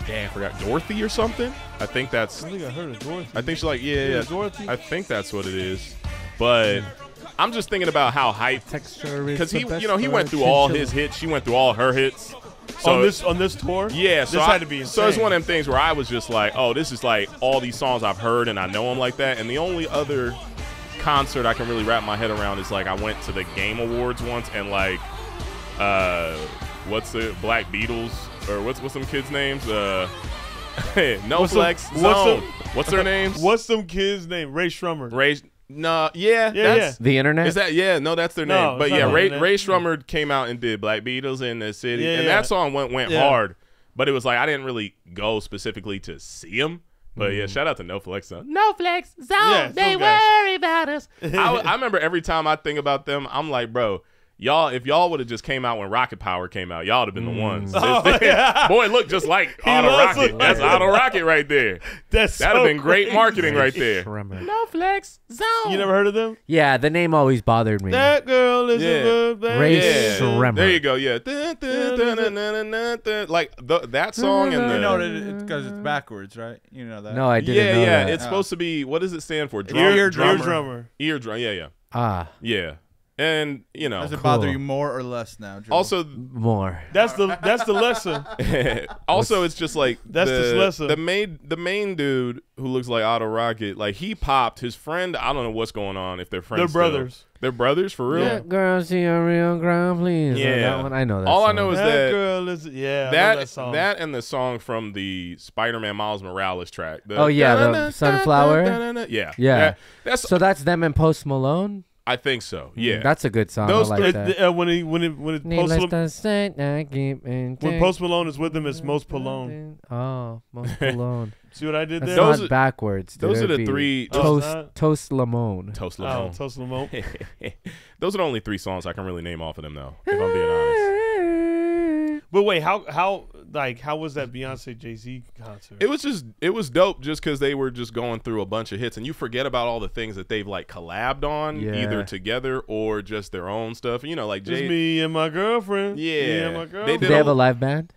I forgot Dorothy or something. I think that's. I think I heard of Dorothy. I think she's like Dorothy. I think that's what it is. But I'm just thinking about how hype texture is because he went through all his hits. She went through all her hits. So on this tour, yeah. So this had to be insane. So it's one of them things where I was just like, oh, this is like all these songs I've heard and I know them like that. And the only other concert I can really wrap my head around is like I went to the Game Awards once and like. What's the Black Beatles or what's some kids' names? No Flex Zone. What's their names? What's some kids' name? Rae Sremmurd. The internet. Is that no? That's their name. But yeah, Rae Sremmurd came out and did Black Beatles in the City, and that song went hard. But it was like I didn't really go specifically to see him. But yeah, shout out to No Flex Zone. No Flex Zone. Yeah, they worry about us. I remember every time I think about them, I'm like, bro. Y'all, if y'all would have just came out when Rocket Power came out, y'all would have been the ones. Boy, look just like Auto Rocket. That's Auto Rocket right there. That'd have been great marketing right there. No Flex Zone. You never heard of them? Yeah, the name always bothered me. That girl is a good baby. Rae Sremmurd. There you go. Yeah. Like that song and the. You know that because it's backwards, right? You know that. No, I didn't. Yeah. It's supposed to be. What does it stand for? Eardrummer. Eardrum. Yeah. Ah. Yeah. And you know, does it bother you more or less now? Joel? Also, more. That's the lesson. Also, it's just like that's the lesson. The main dude who looks like Auto Rocket, like he popped his friend. I don't know what's going on. If they're friends, they're brothers. Still. They're brothers for real. That girl, she a real girl, please. Yeah, that one, I know that. All song. I know is that girl is that and the song from the Spider-Man Miles Morales track. The Sunflower. Yeah. That's so that's them and Post Malone. I think so. Yeah, that's a good song. Those, I like that. When Post Malone is with him, it's Most Palone. Oh, Most Palone. See what I did there? That's not backwards. Those are the three. Toast Lamone. Toast Lamone. Oh, Toast Lamone. Those are the only three songs I can really name off of them, though. If I'm being honest. But wait, how was that Beyonce Jay-Z concert? It was dope just because they were just going through a bunch of hits, and you forget about all the things that they've like collabed on, either together or just their own stuff. You know, like Jay, it's me and my girlfriend. Yeah, me and my girlfriend. Did they have a live band?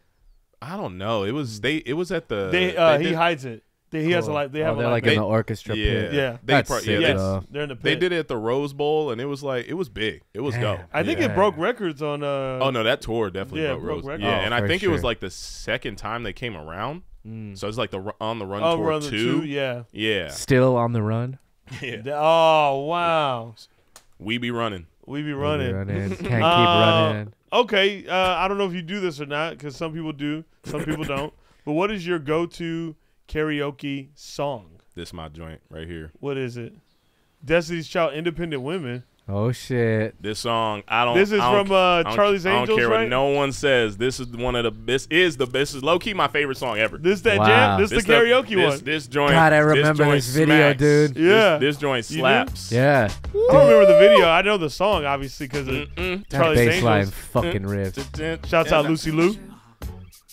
I don't know. It was at the. He hides it. He has a live. They have like in the orchestra. Yeah, pit. Yeah. They're in the pit. They did it at the Rose Bowl, and it was big. It was dope. I think it broke records on. Oh no, that tour definitely broke records. Yeah, and I think it was like the second time they came around. Mm. So it's like the On the Run Tour 2. Yeah, yeah. Still on the run. Yeah. Oh wow. We be running. We be running. Can't keep running. Okay, I don't know if you do this or not because some people do, some people don't. But what is your go-to karaoke song? This my joint right here. What is it? Destiny's Child, Independent Women. Oh shit! This song is from Charlie's Angels. I don't care what no one says. This is one of the best. This is low key my favorite song ever. This jam. This is the karaoke one. This joint. God, I remember this video, dude. Yeah. This joint slaps. Yeah. Dude. I don't remember the video. I know the song obviously because of Charlie's Angels. That bassline fucking riffs. Shouts out Lucy Liu.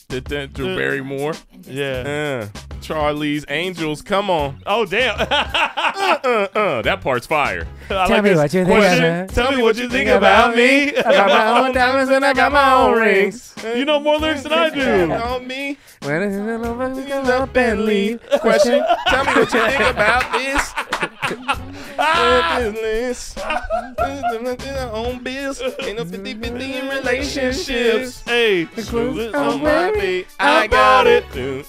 Drew Barrymore. Yeah. Charlie's Angels. Come on. Oh, damn. That part's fire. Tell me what you think about me. I got my own diamonds and I got my own rings. You know more lyrics than I do. On me. When it's up and leave. Question. Tell me what you think about this. Business. Own biz. In a 50-50 in relationships. Hey. On my feet. I got it.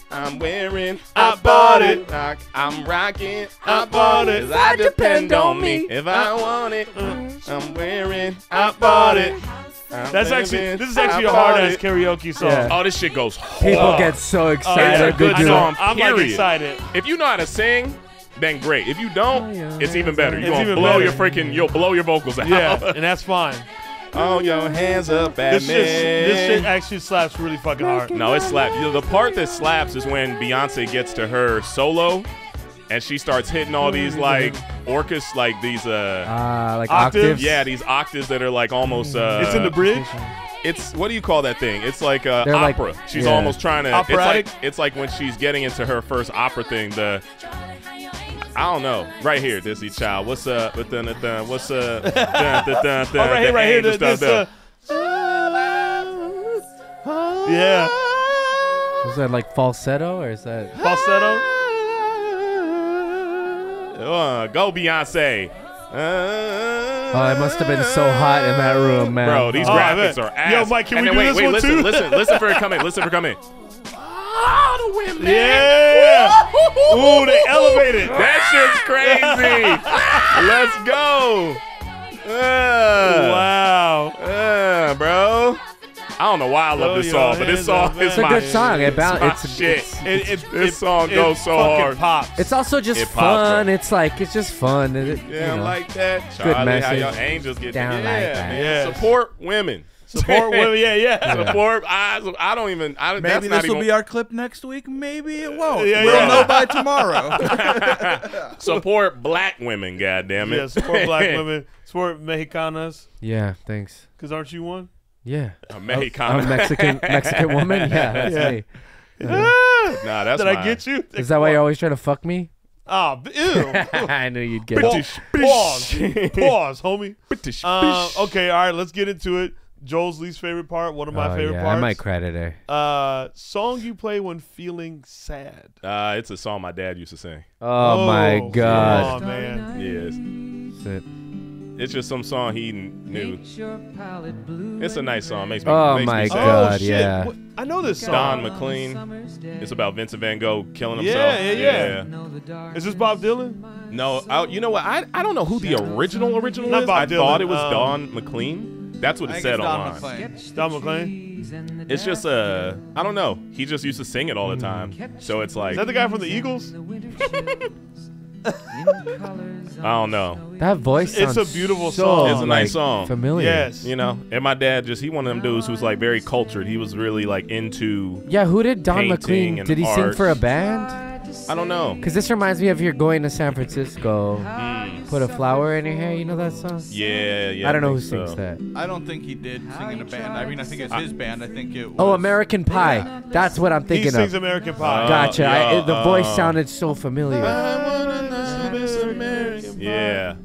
I'm wearing. I bought it. I'm rocking. I bought it. I depend on me. If I want it, I'm wearing. I bought it. This is actually a hard ass karaoke song. Yeah. Oh, this shit goes hard. People get so excited. I'm like excited. If you know how to sing, then great. If you don't, it's even better. You'll blow your vocals out. Yeah, and that's fine. Oh, your hands up at me. This shit actually slaps really fucking hard. No, it slaps. You know, the part that slaps is when Beyonce gets to her solo, and she starts hitting all these like orchestras, like these octaves. Yeah, these octaves that are like almost. It's in the bridge. It's, what do you call that thing? It's like opera. Like, she's almost trying to. Operatic? It's like when she's getting into her first opera thing. I don't know. Right here, Disney Child. What's up? What's up? Right here. Yeah. Is that like falsetto or is that falsetto? Go Beyonce. Oh, it must have been so hot in that room, man. Bro, these graphics are ass. Yo, Mike, can we do this one too? Listen for it coming. Oh, the wind, man. Yeah. Ooh, they elevated. That shit's crazy. Let's go. Wow. Bro. I don't know why I love this song, but this song is my shit. It's a good song. This song goes so hard. Pops. It's also just fun. It's like, it's just fun. Yeah, I like that. Good message. How your angels get down like that. Support women. Support women, yeah. Support. I don't even. Maybe this will be our clip next week. Maybe it won't. We'll know by tomorrow. Support black women, goddammit. Yeah, support black women. Support Mexicanas. Yeah, thanks. Because aren't you one? Yeah. A Mexicana. A Mexican woman? Yeah, that's me. Nah, that's mine. Did I get you? Is that why you're always trying to fuck me? Oh, ew. I knew you'd get it. Pause, homie. Okay, all right, let's get into it. Joel's least favorite part, one of my favorite parts. I might credit her. Song you play when feeling sad. It's a song my dad used to sing. Oh my god. Oh man. Yes. Yeah, it's just some song he knew. It's a nice song. Makes me. Oh makes my me god. Sad. Oh, yeah. What? I know this song. Don McLean. It's about Vincent van Gogh killing himself. Yeah. Is this Bob Dylan? No. You know what? I don't know who the original is. I thought it was Don McLean. That's what it said online. Don McLean. It's just a, I don't know. He just used to sing it all the time. So it's like. Is that the guy from the Eagles? I don't know. That voice sounds It's a beautiful so song. It's a nice song. Familiar. Yes. You know, and my dad just, he one of them dudes who's like very cultured. He was really like into Yeah, who did Don McLean? Did he art. Sing for a band? I don't know. Because this reminds me of you're going to San Francisco. Put a flower in your hair. You know that song? Yeah, yeah. I don't know who sings that. I don't think he did sing in a band. I mean, I think it's his band. I think it was. Oh, American Pie. Yeah. That's what I'm thinking of. He sings American Pie. Gotcha. The voice sounded so familiar. Yeah.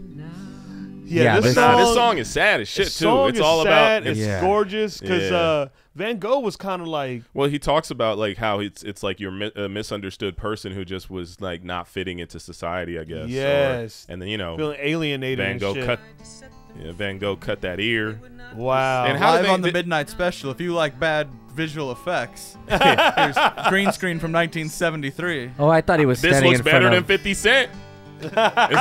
Yeah, this song is sad as shit, too. It's all sad, about... It's gorgeous, because Van Gogh was kind of like... Well, he talks about like how it's like you're a misunderstood person who just was like not fitting into society, I guess. Yes. Or, and then, you know... Feeling alienated Van Gogh and shit. Van Gogh cut that ear. Wow. And how Live on the Midnight Special, if you like bad visual effects, there's green screen from 1973. Oh, I thought he was standing in front of... This looks better than 50 Cent. This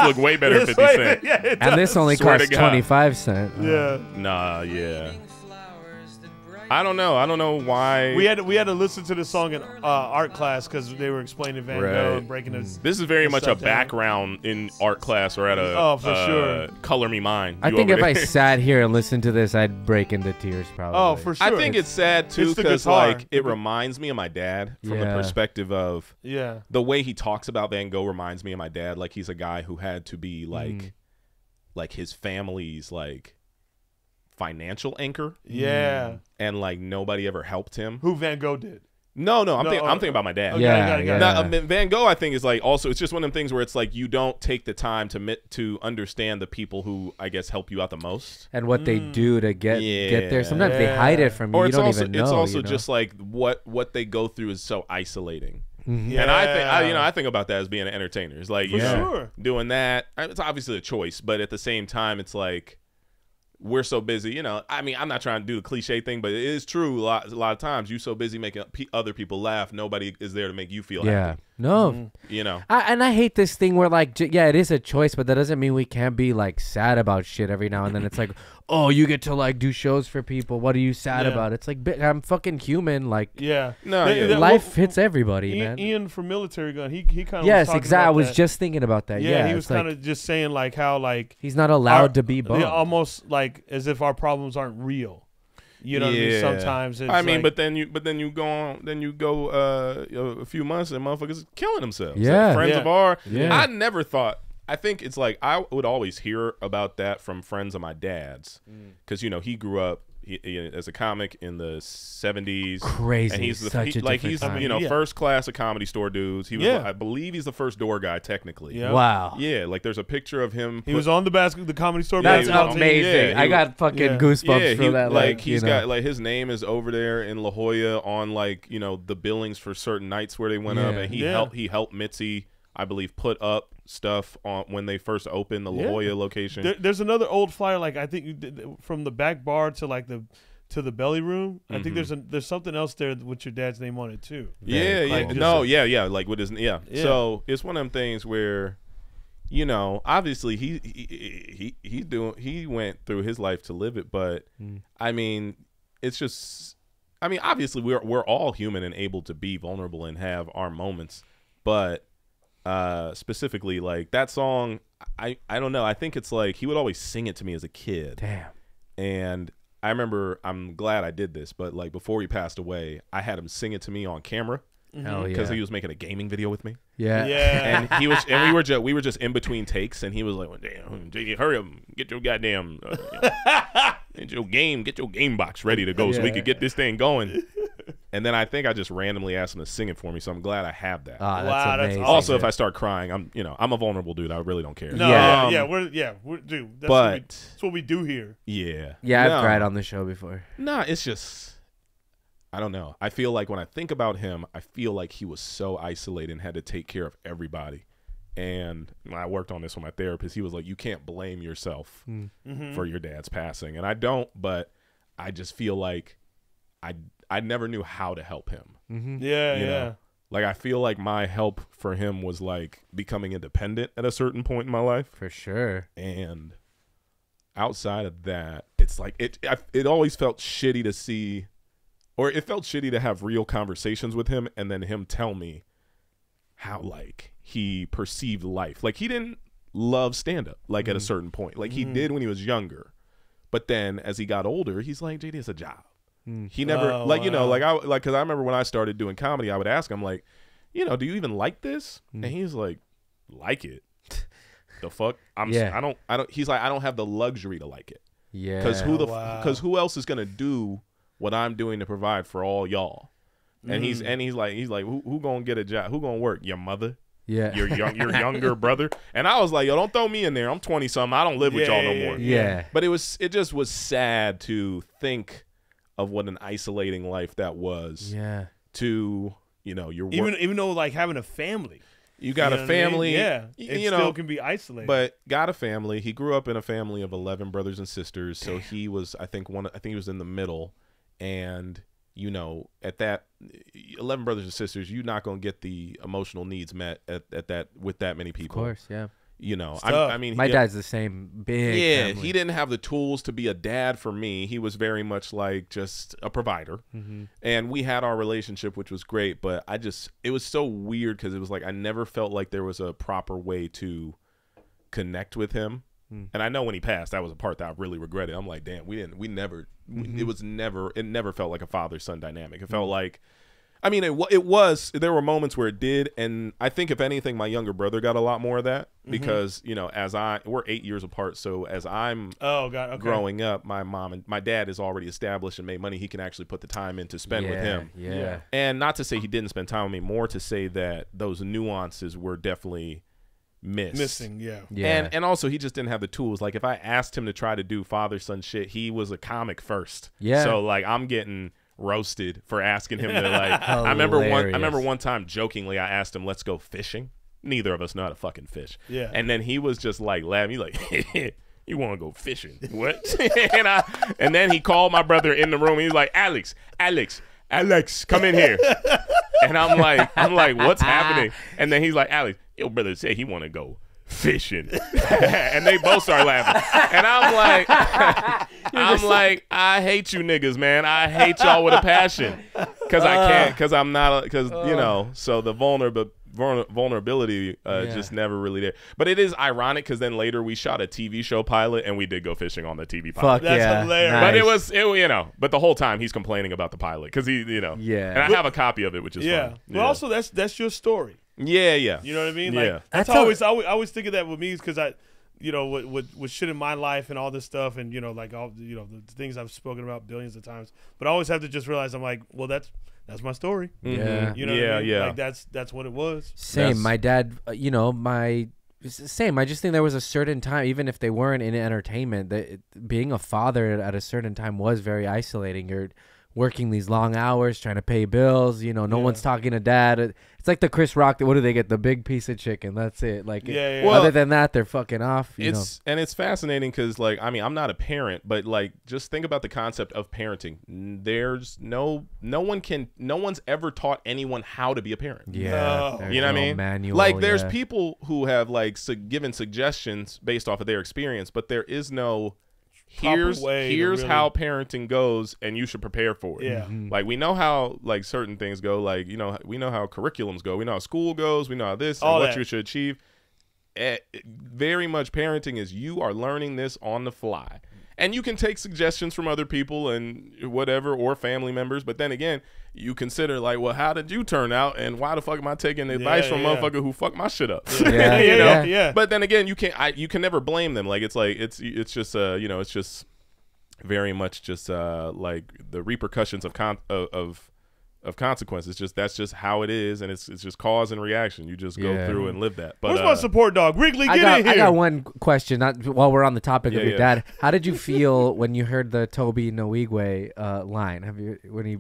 look way better than 50 Cent. Yeah, it does. And this only costs 25 cents. Yeah. Nah, yeah. I don't know why. We had to listen to this song in art class because they were explaining Van Gogh and breaking it. This is very much a background in art class or at a Color Me Mine. I think if I sat here and listened to this, I'd break into tears probably. Oh, for sure. I think it's sad too because like it reminds me of my dad from the perspective of the way he talks about Van Gogh reminds me of my dad. Like he's a guy who had to be like his family's like financial anchor. Yeah. And like nobody ever helped him. Who Van Gogh did? I'm thinking about my dad. Okay, Van Gogh, I think, is like also it's just one of them things where it's like you don't take the time to understand the people who I guess help you out the most and what they do to get there. Sometimes they hide it from you. Or it's just like what they go through is so isolating. Yeah. And I think about that as being an entertainer. It's like doing that. It's obviously a choice, but at the same time, it's like. We're so busy, you know. I mean, I'm not trying to do the cliche thing, but it is true. A lot of times, you're so busy making other people laugh, nobody is there to make you feel happy. No, you know. I hate this thing where, like, it is a choice, but that doesn't mean we can't be like sad about shit every now and then. It's like, oh, you get to like do shows for people. What are you sad about? It's like I'm fucking human. Like, life hits everybody, man. Ian from Military Gun, he kind of yes, exactly. I was just thinking about that. Yeah, he was kind of just saying like how like he's not allowed to be bummed. Almost like as if our problems aren't real. You know what I mean? Sometimes it's like, but then you go a few months and motherfuckers killing themselves. Yeah, like friends of ours. Yeah. I never thought. I think it's like I would always hear about that from friends of my dad's, because you know he grew up as a comic in the 70s. Crazy. And he's first class of Comedy Store dudes. He was I believe he's the first door guy technically. Yeah. Wow. Yeah, like there's a picture of him. He was on the Comedy Store. That's amazing. I got fucking goosebumps for that. Like he's got like his name is over there in La Jolla on like, you know, the billings for certain nights where they went up, and he helped Mitzi, I believe, put up stuff on when they first opened the La Jolla location. There's another old flyer, like I think from the back bar to like the belly room. I think there's something else there with your dad's name on it too. Like what is So it's one of them things where, you know, obviously he went through his life to live it, but I mean, it's just, I mean, obviously we're all human and able to be vulnerable and have our moments, but. Specifically, like that song, I don't know. I think it's like he would always sing it to me as a kid. Damn. And I remember, I'm glad I did this, but like before he passed away, I had him sing it to me on camera. Hell yeah. Because he was making a gaming video with me. Yeah. Yeah. And he was, and we were just in between takes, and he was like, well, "Damn, JD, hurry up, get your goddamn, get your game box ready to go, so we could get this thing going." And then I think I just randomly asked him to sing it for me, so I'm glad I have that. Oh, wow, that's amazing. Also, if I start crying, I'm a vulnerable dude. I really don't care. No, dude. That's what we do here. Yeah, yeah. I've cried on the show before. Nah, it's just, I don't know. I feel like when I think about him, I feel like he was so isolated and had to take care of everybody. And when I worked on this with my therapist, he was like, "You can't blame yourself for your dad's passing," and I don't. But I just feel like I never knew how to help him. You know? Like, I feel like my help for him was like becoming independent at a certain point in my life. For sure. And outside of that, it's like it always felt shitty to see, or it felt shitty to have real conversations with him and then him tell me how like he perceived life. Like he didn't love stand-up like at a certain point. Like he did when he was younger. But then as he got older, he's like, JD, it's a job. He never like, you know, like because I remember when I started doing comedy, I would ask him like, you know, do you even like this? And he's like it. The fuck? I don't he's like, I don't have the luxury to like it. Yeah. Cause who the cause who else is gonna do what I'm doing to provide for all y'all? And he's like, who gonna get a job? Who gonna work? Your mother? Yeah. Your younger brother? And I was like, yo, don't throw me in there. I'm 20-something. I don't live with y'all no more. Yeah. But it just was sad to think of what an isolating life that was. Yeah. To, you know, your work. Even though like having a family. You got a family. I mean? Yeah. It still can be isolated. But got a family. He grew up in a family of 11 brothers and sisters. So he was, I think he was in the middle. And, you know, at that 11 brothers and sisters, you're not going to get the emotional needs met at that with that many people. Of course, yeah. You know, I mean, my dad's the same big family. He didn't have the tools to be a dad for me. He was very much like just a provider. And we had our relationship, which was great. But I just, it was so weird because it was like I never felt like there was a proper way to connect with him. And I know when he passed, that was a part that I really regretted. I'm like, damn, we never, it never felt like a father-son dynamic. It felt like, I mean, it was, there were moments where it did. And I think if anything, my younger brother got a lot more of that because, you know, as we're 8 years apart. So as I'm growing up, my mom and my dad is already established and made money. He can actually put the time in to spend with him. Yeah. And not to say he didn't spend time with me, more to say that those nuances were definitely missing, and also he just didn't have the tools. Like if I asked him to try to do father son shit, he was a comic first, so like I'm getting roasted for asking him to like I remember one time jokingly I asked him, let's go fishing. Neither of us know how to fucking fish, and then he was just like laughing. He's like, you want to go fishing? What? and then he called my brother in the room. He's like, Alex, come in here. And I'm like, what's happening? And then he's like, Alex, your brother said he want to go fishing. And they both start laughing. And I'm like, I hate you niggas, man. I hate y'all with a passion. Cause I can't, cause I'm not, cause you know, so the vulnerability just never really there. But it is ironic because then later we shot a TV show pilot and we did go fishing on the TV pilot. Fuck, that's hilarious. Nice. But it was, you know, but the whole time he's complaining about the pilot because he, you know, and I have a copy of it, which is fun. But also that's your story. Yeah. You know what I mean? Like, I always think of that with me because I, you know, with shit in my life and all this stuff and, you know, like all, you know, the things I've spoken about billions of times, but I always have to just realize I'm like, well, that's my story. You know what I mean? Like that's what it was. My dad, you know, I just think there was a certain time, even if they weren't in entertainment, that being a father at a certain time was very isolating. You're working these long hours, trying to pay bills. You know, no one's talking to dad. It's like the Chris Rock. What do they get? The big piece of chicken. That's it. Like, well, other than that, they're fucking off. You know? And it's fascinating because, like, I mean, I'm not a parent, but like, just think about the concept of parenting. There's no one's ever taught anyone how to be a parent. You know what I mean? Manual, like, there's people who have like given suggestions based off of their experience, but there is no here's really how parenting goes and you should prepare for it. Like, we know how like certain things go, like, you know, we know how curriculums go, we know how school goes, we know how this and what you should achieve. Very much parenting is you are learning this on the fly, and you can take suggestions from other people and whatever, or family members, but then again you consider like, well, how did you turn out and why the fuck am I taking advice from a motherfucker who fucked my shit up? You know? But then again, you can't, you can never blame them. Like, it's like, it's just, you know, it's just very much just like the repercussions of consequences. Just, that's just how it is, and it's just cause and reaction. You just go through and live that. But where's my support dog, Wrigley? Get in here. I got one question. Not while we're on the topic of your dad. How did you feel when you heard the Toby Nwigwe line? Have you when he?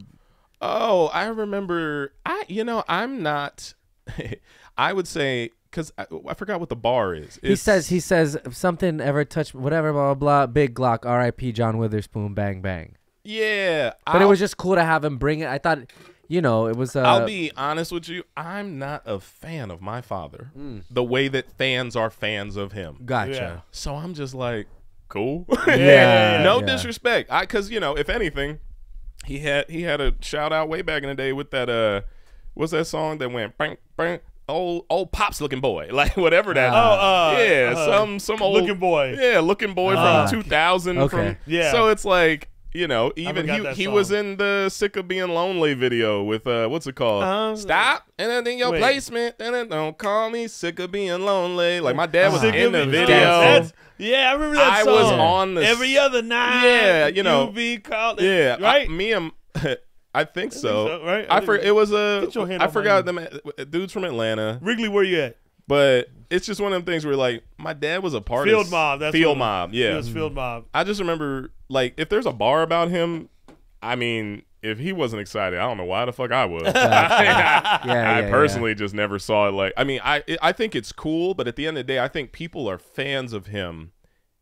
Oh, I remember. You know, I'm not. I would say. Because I forgot what the bar is. He says something, ever touch whatever, blah, blah, blah, big Glock, R.I.P. John Witherspoon, bang, bang. Yeah. But it was just cool to have him bring it. I thought, you know, it was. I'll be honest with you. I'm not a fan of my father the way that fans are fans of him. Gotcha. Yeah. So I'm just like, cool. No disrespect. Because, you know, if anything, he had a shout out way back in the day with that. What's that song that went bang, bang? old pops looking boy, like whatever that. Some old looking boy. Yeah, looking boy from 2000. Okay. So it's like, you know, even he was in the Sick of Being Lonely video with what's it called? Stop and then in your placement and then don't call me sick of being lonely. Like my dad was in the video. Yeah, I remember that song. I was on the every other night. Yeah, you know. Yeah, right. I think so. Right? I forgot the dudes from Atlanta. Wrigley, where you at? But it's just one of them things where like my dad was a part of Field Mob. That's Field Mob. Yeah, it was Field Mob. I just remember like if there's a bar about him, I mean, if he wasn't excited, I don't know why the fuck I was. I personally just never saw it. Like, I mean, I think it's cool, but at the end of the day, I think people are fans of him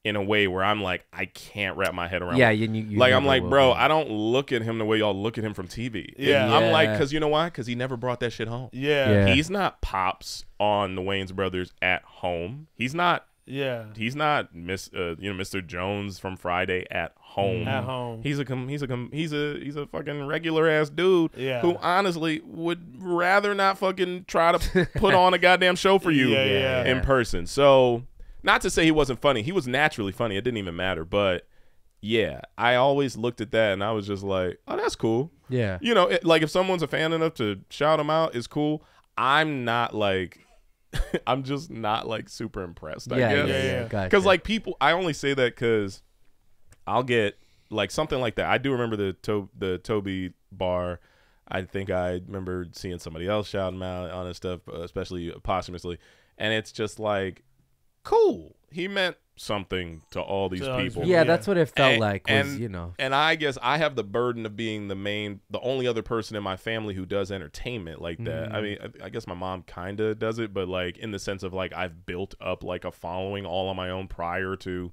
in a way where I'm like, I can't wrap my head around. Yeah, you like I'm like, bro, I don't look at him the way y'all look at him from TV. Yeah, and I'm like, because you know why? Because he never brought that shit home. Yeah. He's not Pops on the Wayans Brothers at home. He's not. Yeah, he's not Mr. Jones from Friday at home. At home, he's a fucking regular ass dude. Yeah. Who honestly would rather not fucking try to put on a goddamn show for you in person. So. Not to say he wasn't funny. He was naturally funny. It didn't even matter. But, yeah, I always looked at that, and I was just like, oh, that's cool. Yeah. You know, like, if someone's a fan enough to shout him out, it's cool. I'm not, like, I'm just not, like, super impressed, I guess. Yeah, because, like, people, I only say that because I'll get, like, something like that. I do remember the Toby bar. I think I remember seeing somebody else shout him out on his stuff, especially posthumously. And it's just, like, cool. He meant something to all these people. Yeah, that's what it felt like. Was, you know, and I guess I have the burden of being the only other person in my family who does entertainment like that. I mean, I guess my mom kind of does it, but like in the sense of like I've built up like a following all on my own prior to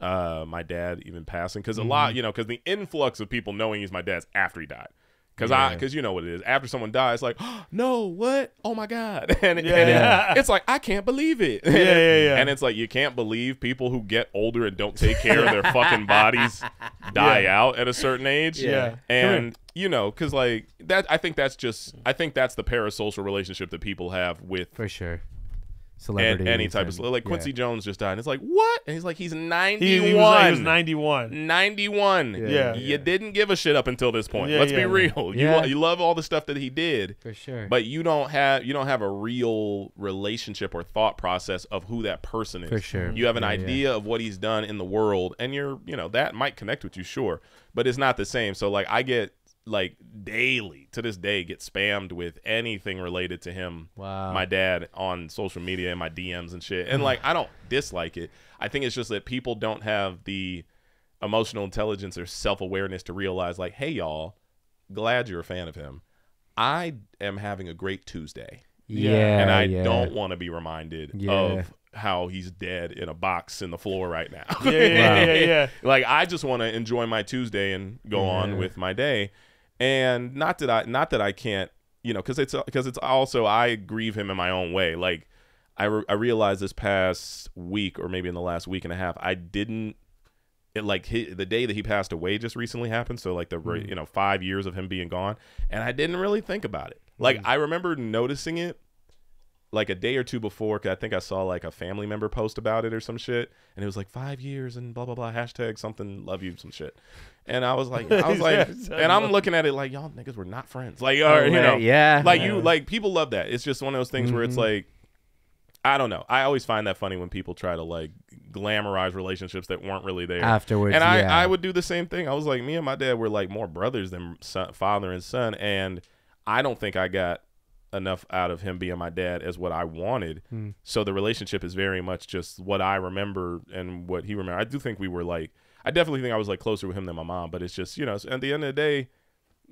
my dad even passing. Because a lot, you know, because the influx of people knowing he's my dad's after he died. Because you know what it is. After someone dies, like, oh, no, what? Oh, my God. And it's like, I can't believe it. And it's like, you can't believe people who get older and don't take care of their fucking bodies die out at a certain age. Yeah. And, you know, because, like, that. I think that's the parasocial relationship that people have with. For sure. Celebrity. Any type of like Quincy Jones just died. And it's like, what? And he's like, he's 91. He was 91. 91. Yeah. You didn't give a shit up until this point. Let's be real. Yeah. You love all the stuff that he did. For sure. But you don't have a real relationship or thought process of who that person is. For sure. You have an idea of what he's done in the world, and that might connect with you, sure. But it's not the same. So like I get like daily to this day get spammed with anything related to him, my dad, on social media and my DMs and shit. And like I don't dislike it. I think it's just that people don't have the emotional intelligence or self-awareness to realize like, hey y'all, glad you're a fan of him. I am having a great Tuesday. Yeah. And I don't want to be reminded of how he's dead in a box in the floor right now. Like I just want to enjoy my Tuesday and go on with my day. And not that I can't, you know, because it's also I grieve him in my own way. Like I realized this past week, or maybe in the last week and a half, I didn't. It like the day that he passed away just recently happened. So like the 5 years of him being gone, and I didn't really think about it. Like I remember noticing it like a day or two before, because I think I saw like a family member post about it or some shit, and it was like 5 years and blah blah blah hashtag something love you some shit, and I was like, and I'm looking at it like y'all niggas were not friends, like you like people love that. It's just one of those things where it's like I don't know. I always find that funny when people try to like glamorize relationships that weren't really there afterwards. And I would do the same thing. I was like, me and my dad were like more brothers than father and son, and I don't think I got enough out of him being my dad as what I wanted. So the relationship is very much just what I remember and what he remembered. I do think we were like, I definitely think I was like closer with him than my mom, but it's just, you know, at the end of the day,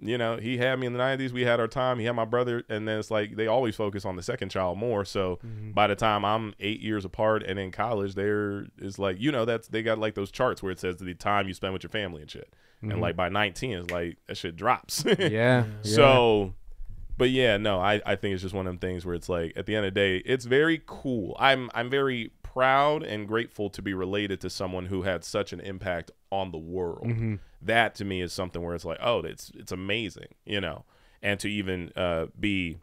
you know, he had me in the 90s, we had our time, he had my brother, and then it's like they always focus on the second child more. So by the time I'm 8 years apart and in college, there is like, you know, that's they got like those charts where it says the time you spend with your family and shit. And like by 19 it's like that shit drops. So but yeah, no, I think it's just one of them things where it's like at the end of the day, it's very cool. I'm very proud and grateful to be related to someone who had such an impact on the world. That to me is something where it's like, oh, it's amazing, you know. And to even be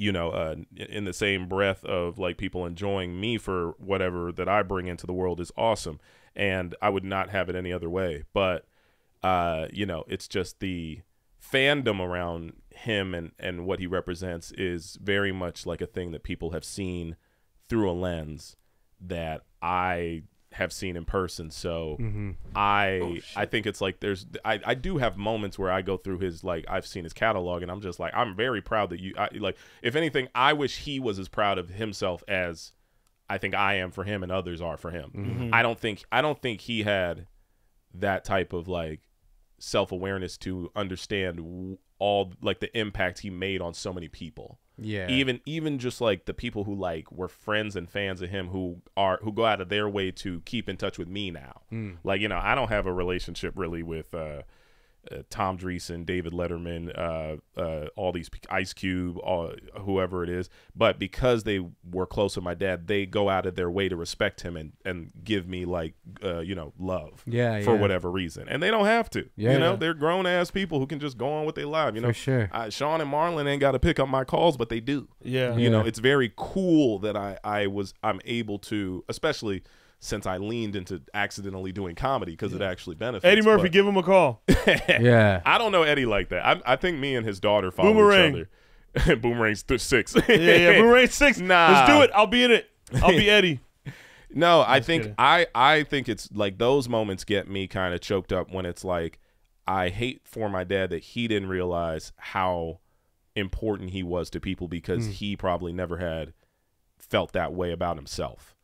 you know, in the same breath of like people enjoying me for whatever that I bring into the world is awesome. And I would not have it any other way. But, you know, it's just the fandom around him and what he represents is very much like a thing that people have seen through a lens that I have seen in person. So I think it's like there's I do have moments where I go through his, like, I've seen his catalog and I'm just like, I'm very proud that you like, if anything, I wish he was as proud of himself as I think I am for him and others are for him. I don't think he had that type of like self-awareness to understand all like the impact he made on so many people. Yeah, even just like the people who like were friends and fans of him who go out of their way to keep in touch with me now. Like, you know, I don't have a relationship really with Tom Dreesen, David Letterman, all these, Ice Cube, whoever it is, but because they were close with my dad, they go out of their way to respect him and give me like you know, love for whatever reason, and they don't have to. You know, they're grown ass people who can just go on with their lives. You know, for sure. Sean and Marlon ain't got to pick up my calls, but they do. You know, it's very cool that I'm able to, especially since I leaned into accidentally doing comedy because it actually benefits. Eddie Murphy, give him a call. I don't know Eddie like that. I think me and his daughter follow each other. Boomerang's 6. Boomerang's 6. Nah. Let's do it. I'll be in it. I'll be Eddie. No, I think I think it's like those moments get me kind of choked up when it's like, I hate for my dad that he didn't realize how important he was to people because he probably never had felt that way about himself.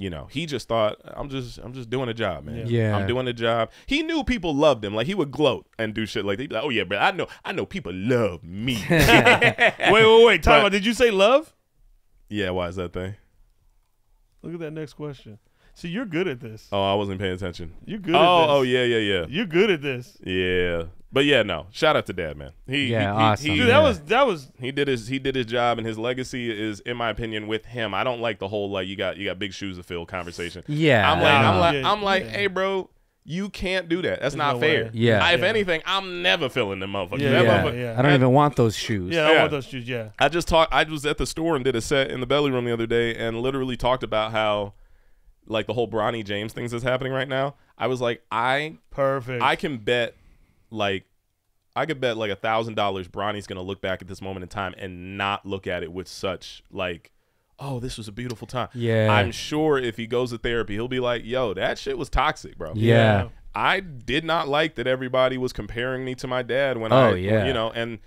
You know, he just thought, I'm just doing a job, man. I'm doing a job. He knew people loved him. Like, he would gloat and do shit like that. He'd be like, oh yeah, bro, I know people love me. Wait. Time out. Did you say love? Yeah. Why is that thing? Look at that next question. See, you're good at this. Oh, I wasn't paying attention. You're good. At this. Oh yeah. You're good at this. Yeah. But yeah, no. Shout out to Dad, man. He awesome. Dude, that was he did his job, and his legacy is, in my opinion, with him. I don't like the whole like you got big shoes to fill conversation. I'm like, hey, bro, you can't do that. That's not fair. Yeah. If anything, I'm never filling them motherfuckers. I don't even want those shoes. Yeah, I don't want those shoes. Yeah. I was at the store and did a set in the belly room the other day, and literally talked about how, like, the whole Bronny James thing that's happening right now. I was like, I can bet. Like, I could bet like $1,000 Bronny's gonna look back at this moment in time and not look at it with such like, oh, this was a beautiful time. Yeah, I'm sure if he goes to therapy, he'll be like, yo, that shit was toxic, bro. Yeah, you know, I did not like that everybody was comparing me to my dad when you know, and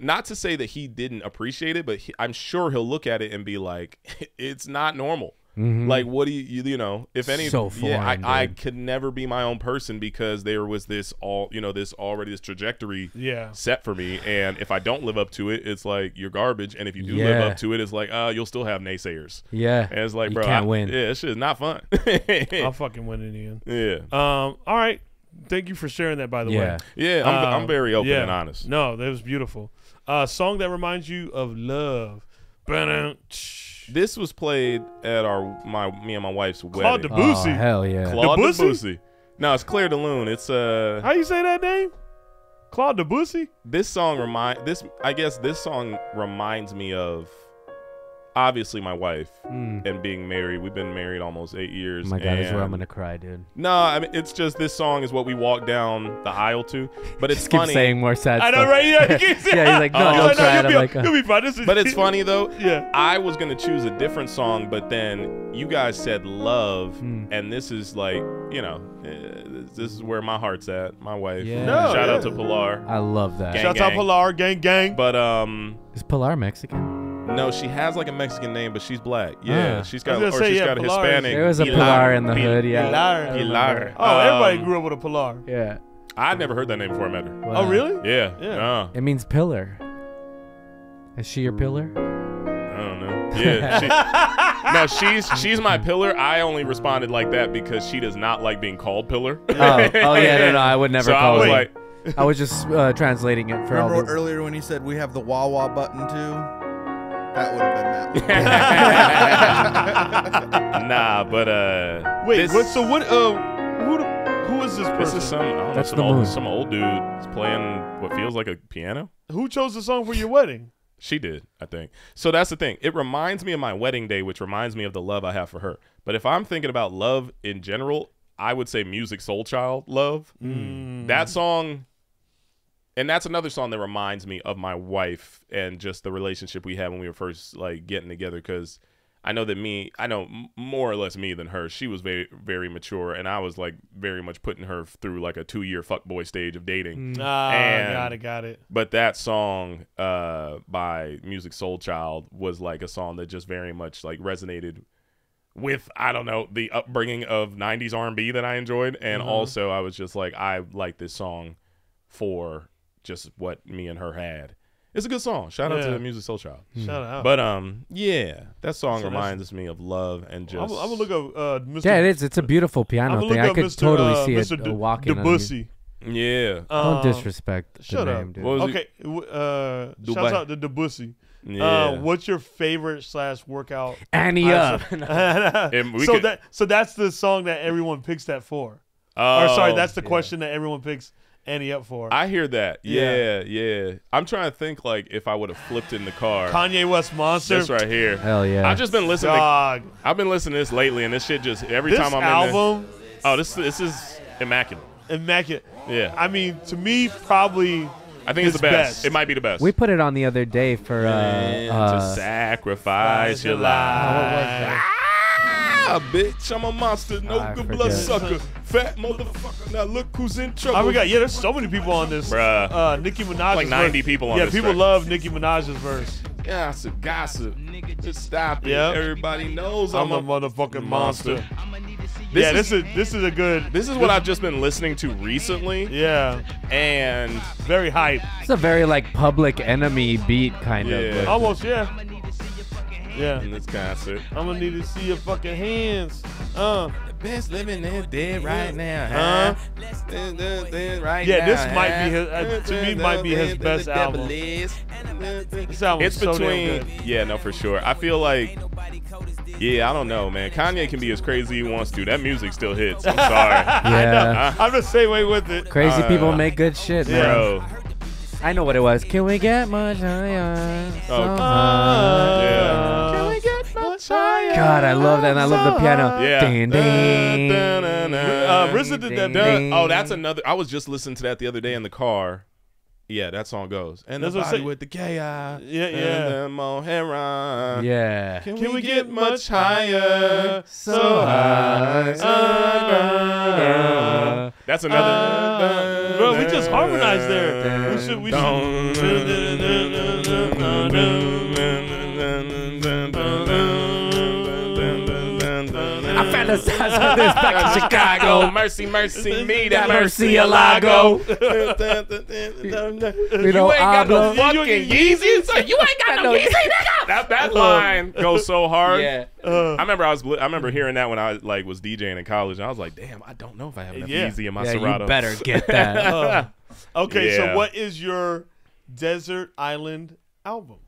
not to say that he didn't appreciate it, but I'm sure he'll look at it and be like, it's not normal. Like, what do you know, if any, so foreign, I could never be my own person because there was this this trajectory set for me, and if I don't live up to it, it's like, you're garbage, and if you do live up to it, it's like, you'll still have naysayers. And it's like, bro, you can't win. This shit is not fun. I'll fucking win in the end. All right, thank you for sharing that, by the way. I'm very open and honest. No, that was beautiful. Song that reminds you of love. This was played at me and my wife's wedding. Claude Debussy. Oh, hell yeah. Claude Debussy? No, it's Claire de Lune. It's how you say that name? Claude Debussy? This song reminds me of, obviously, my wife and being married. We've been married almost 8 years. Oh my God, this is where I'm gonna cry, dude. No, I mean, it's just, this song is what we walk down the aisle to. But it's funny. Keep saying more sad stuff. I know, right? Yeah, he's like, no, don't cry. You'll be fine. But it's funny though. Yeah. I was gonna choose a different song, but then you guys said love, and this is like, you know, this is where my heart's at. My wife. Yeah. Shout out to Pilar. I love that. Shout out Pilar, gang gang. But is Pilar Mexican? No, she has like a Mexican name, but she's black. Yeah, she's got a Hispanic. There was a Pilar in the hood. Yeah, Pilar. Oh, everybody grew up with a Pilar. Yeah, I never heard that name before I met her. Wow. Oh, really? Yeah. It means pillar. Is she your pillar? I don't know. Yeah. she's my pillar. I only responded like that because she does not like being called pillar. No, I would never call her. I was just translating it for. Remember earlier when he said we have the Wawa button too. That would have been that. Nah, but wait. Who is this person? That's some old dude playing what feels like a piano. Who chose the song for your wedding? She did, I think. So that's the thing. It reminds me of my wedding day, which reminds me of the love I have for her. But if I'm thinking about love in general, I would say Music Soulchild, Love. Mm. That song, and that's another song that reminds me of my wife and just the relationship we had when we were first like getting together, because I know that I know more or less me than her. She was very, very mature, and I was like very much putting her through like a 2-year fuckboy stage of dating. Got it. But that song by Music Soulchild was like a song that just very much like resonated with, I don't know, the upbringing of 90s R&B that I enjoyed. And also I was just like, I like this song for just what me and her had. It's a good song. Shout out to the Music Soulchild. Shout out. But yeah, that song reminds me of love and just. I'm gonna look up Mr. Yeah, it is. It's a beautiful piano thing. I could totally see it walking. Debussy. Yeah. Don't disrespect. Shut up. Name, dude. Okay. Shout out to Debussy. Yeah. What's your favorite slash workout? Ante Up. So that's the song that everyone picks that for. Oh, or sorry, that's the question that everyone picks Ante Up for. I hear that. Yeah. I'm trying to think like if I would have flipped in the car. Kanye West Monster. This right here. Hell yeah. I've just been listening. I've been listening to this lately, and this shit just every time I'm in there. Oh, this is immaculate. Immaculate. Yeah. I mean, to me, probably. I think it's the best. It might be the best. We put it on the other day for to sacrifice your life. Ah, bitch, I'm a monster, good blood sucker, fat motherfucker. Now look who's in trouble. Oh, we got there's so many people on this. Bruh. Nicki Minaj's like 90 verse. People on this. Yeah, people love Nicki Minaj's verse. Gossip, nigga, just stop it. Yep. Everybody knows I'm a motherfucking monster. Yeah, this is what I've just been listening to recently. Yeah. And very hype. It's a very like Public Enemy beat kind of. Like almost, yeah. In this concert. I'm gonna need to see your fucking hands. The best living is dead right now. Yeah, this might be his. To me, might be his best album. This album is so damn good. Yeah, no, for sure. I feel like. Yeah, I don't know, man. Kanye can be as crazy he wants to. That music still hits. I'm sorry. I know. I'm the same way with it. Crazy people make good shit, man. I know what it was. Can we get much higher? Can we get much higher? God, I love that. And I love the piano. Yeah. Ding, ding, RZA did that. Oh, that's another. I was just listening to that the other day in the car. Yeah, that song goes. And that's the body with the gay eye. Yeah. Yeah. Can we get much higher? So high. That's another. Bro, we just harmonized there. I fantasize on this back in Chicago. Mercy me, that Murcielago. You ain't got no fucking Yeezys. You ain't got no Yeezys, nigga. That line goes so hard. Yeah. I remember hearing that when I like was DJing in college, and I was like, damn, I don't know if I have enough Yeezy in my Serato. You better get that. So what is your Desert Island album?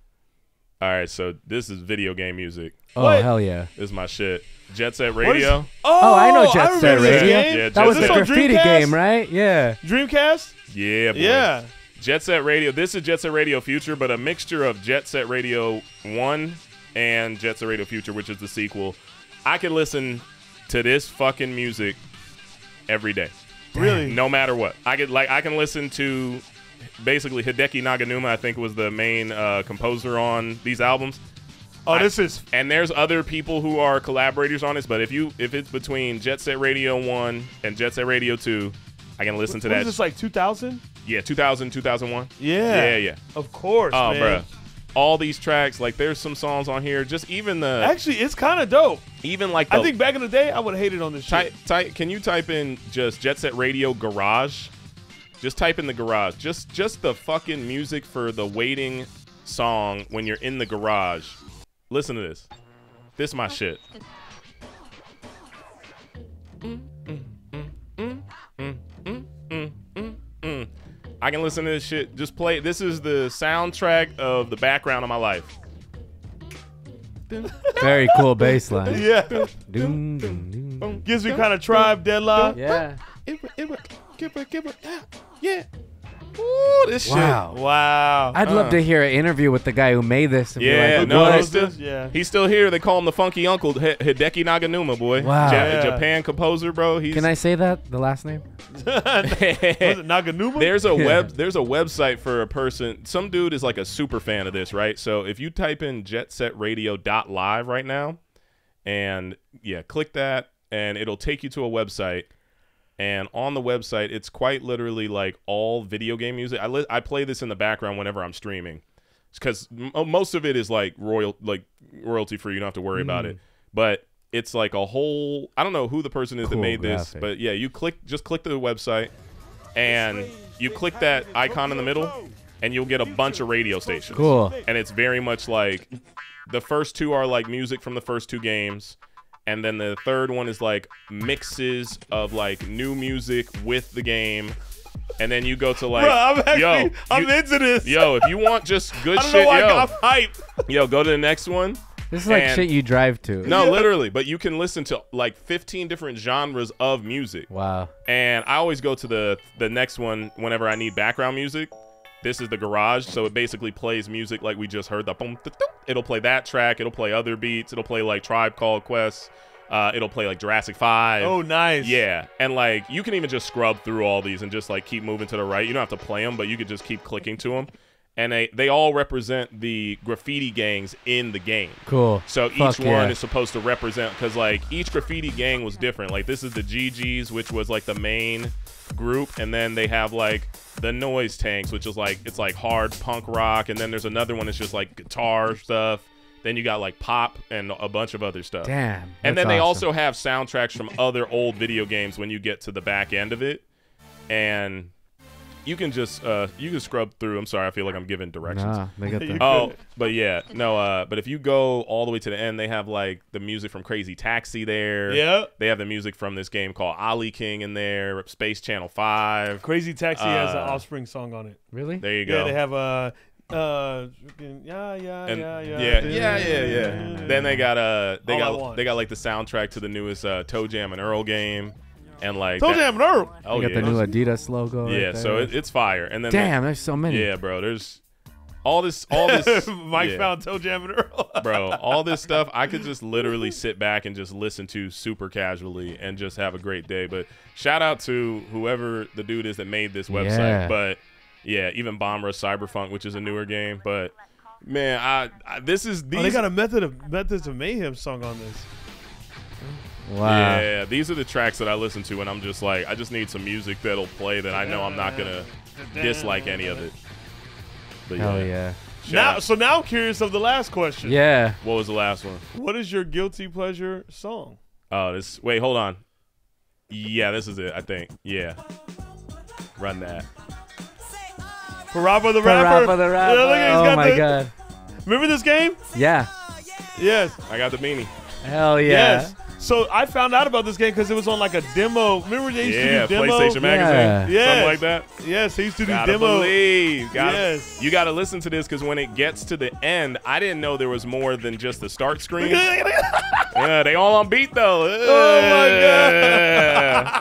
All right, so this is video game music. Oh, hell yeah. This is my shit. Jet Set Radio. I know Jet Set Radio. Yeah, that was the graffiti game, right? Yeah. Dreamcast? Yeah, boy. Yeah. Jet Set Radio. This is Jet Set Radio Future, but a mixture of Jet Set Radio 1 and Jet Set Radio Future, which is the sequel. I could listen to this fucking music every day. Really? No matter what. I can listen to... Basically, Hideki Naganuma, I think, was the main composer on these albums. And there's other people who are collaborators on this, but if it's between Jet Set Radio 1 and Jet Set Radio 2, I can listen to that. Was this like 2000? Yeah, 2000, 2001. Yeah. Of course, man. Bruh. All these tracks, like there's some songs on here. Just even the actually, it's kind of dope. Even like I think back in the day, I would have hated on this shit. Can you type in just Jet Set Radio Garage? Just type in the garage. Just the fucking music for the waiting song when you're in the garage. Listen to this. This is my shit. I can listen to this shit. Just play. This is the soundtrack of the background of my life. Very cool bass line. Yeah. Gives me kind of Tribe Deadline. Yeah. Yeah. Ooh, this shit. Wow. I'd love to hear an interview with the guy who made this. And yeah, be like, no, he's still here. They call him the funky uncle, Hideki Naganuma, boy. Wow. Japan composer, bro. He's... Can I say that, the last name? Was it Naganuma? There's a website for a person. Some dude is like a super fan of this, right? So if you type in jetsetradio.live right now and click that and it'll take you to a website. And on the website, it's quite literally like all video game music. I play this in the background whenever I'm streaming, because most of it is like royalty free. You don't have to worry about it. But it's like a whole. I don't know who the person is that made this, but yeah, you click the website, and you click that icon in the middle, and you'll get a bunch of radio stations. Cool. And it's very much like the first two are like music from the first two games. And then the third one is like mixes of like new music with the game. And then you go to like, I'm into this. Yo, if you want just good shit, I'm hyped. Yo, go to the next one. This is like shit you drive to. No, literally. But you can listen to like 15 different genres of music. Wow. And I always go to the next one whenever I need background music. This is the garage, so it basically plays music like we just heard. It'll play that track. It'll play other beats. It'll play like Tribe Called Quest. It'll play like Jurassic 5. Oh, nice. Yeah, and like you can even just scrub through all these and just like keep moving to the right. You don't have to play them, but you could just keep clicking to them. And they all represent the graffiti gangs in the game. Cool. So each one is supposed to represent, because like each graffiti gang was different. Like this is the GGs, which was like the main group, and then they have like the Noise Tanks, which is like it's like hard punk rock, and then there's another one that's just like guitar stuff. Then you got like pop and a bunch of other stuff. Damn. And then they also have soundtracks from other old video games when you get to the back end of it, and you can just you can scrub through. I'm sorry, I feel like I'm giving directions. Nah, they got that. Oh, but yeah, no. But if you go all the way to the end, they have like the music from Crazy Taxi there. Yeah. They have the music from this game called Ollie King in there. Space Channel 5. Crazy Taxi has an Offspring song on it. Really? There you go. Yeah, they have a. Yeah. Then they got they got like the soundtrack to the newest Toe Jam and Earl game. And like Toe Jam and Earl. Oh, you got the new Adidas logo. Yeah, right, so it's fire. And then damn, there's so many. Yeah, bro, there's all this. Mike found Toe Jam and Earl. Bro, all this stuff I could just literally sit back and just listen to super casually and just have a great day. But shout out to whoever the dude is that made this website. Yeah. But yeah, even Bomber Cyberfunk, which is a newer game. But man, these. Oh, they got a Methods of Mayhem song on this. Wow. Yeah, these are the tracks that I listen to and I'm just like, I just need some music that'll play that I know I'm not going to dislike any of it. But hell yeah. So now I'm curious of the last question. Yeah. What was the last one? What is your guilty pleasure song? Oh, wait, hold on. Yeah, this is it, I think. Yeah. Run that. Parappa the Rapper. Parappa the Rapper. Yeah, oh my God. Remember this game? Yeah. Yes. I got the beanie. Hell yeah. Yes. So I found out about this game because it was on like a demo. Remember they used to do demo? PlayStation Magazine. Yeah. Something like that. Yes, they used to do demo. Yes. You got to listen to this because when it gets to the end, I didn't know there was more than just the start screen. Yeah, they all on beat though. Oh my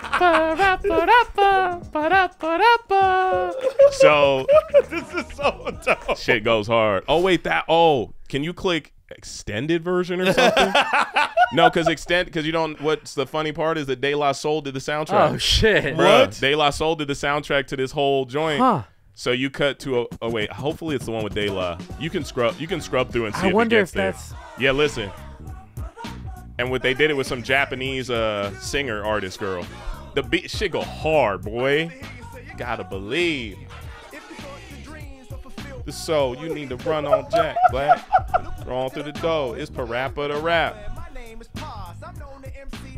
God. So this is so dope. Shit goes hard. Oh wait, can you click extended version or something? No, because you don't. What's the funny part is that De La Soul did the soundtrack. Oh shit! What? De La Soul did the soundtrack to this whole joint. Huh. So you cut to a. Oh wait, hopefully it's the one with De La. You can scrub through and see. I wonder if that's. Yeah, listen. And what they did it with some Japanese singer artist girl. The beat shit go hard, boy. Gotta believe. The soul, you need to run on Jack Black. Roll through the door. It's Parappa the Rap.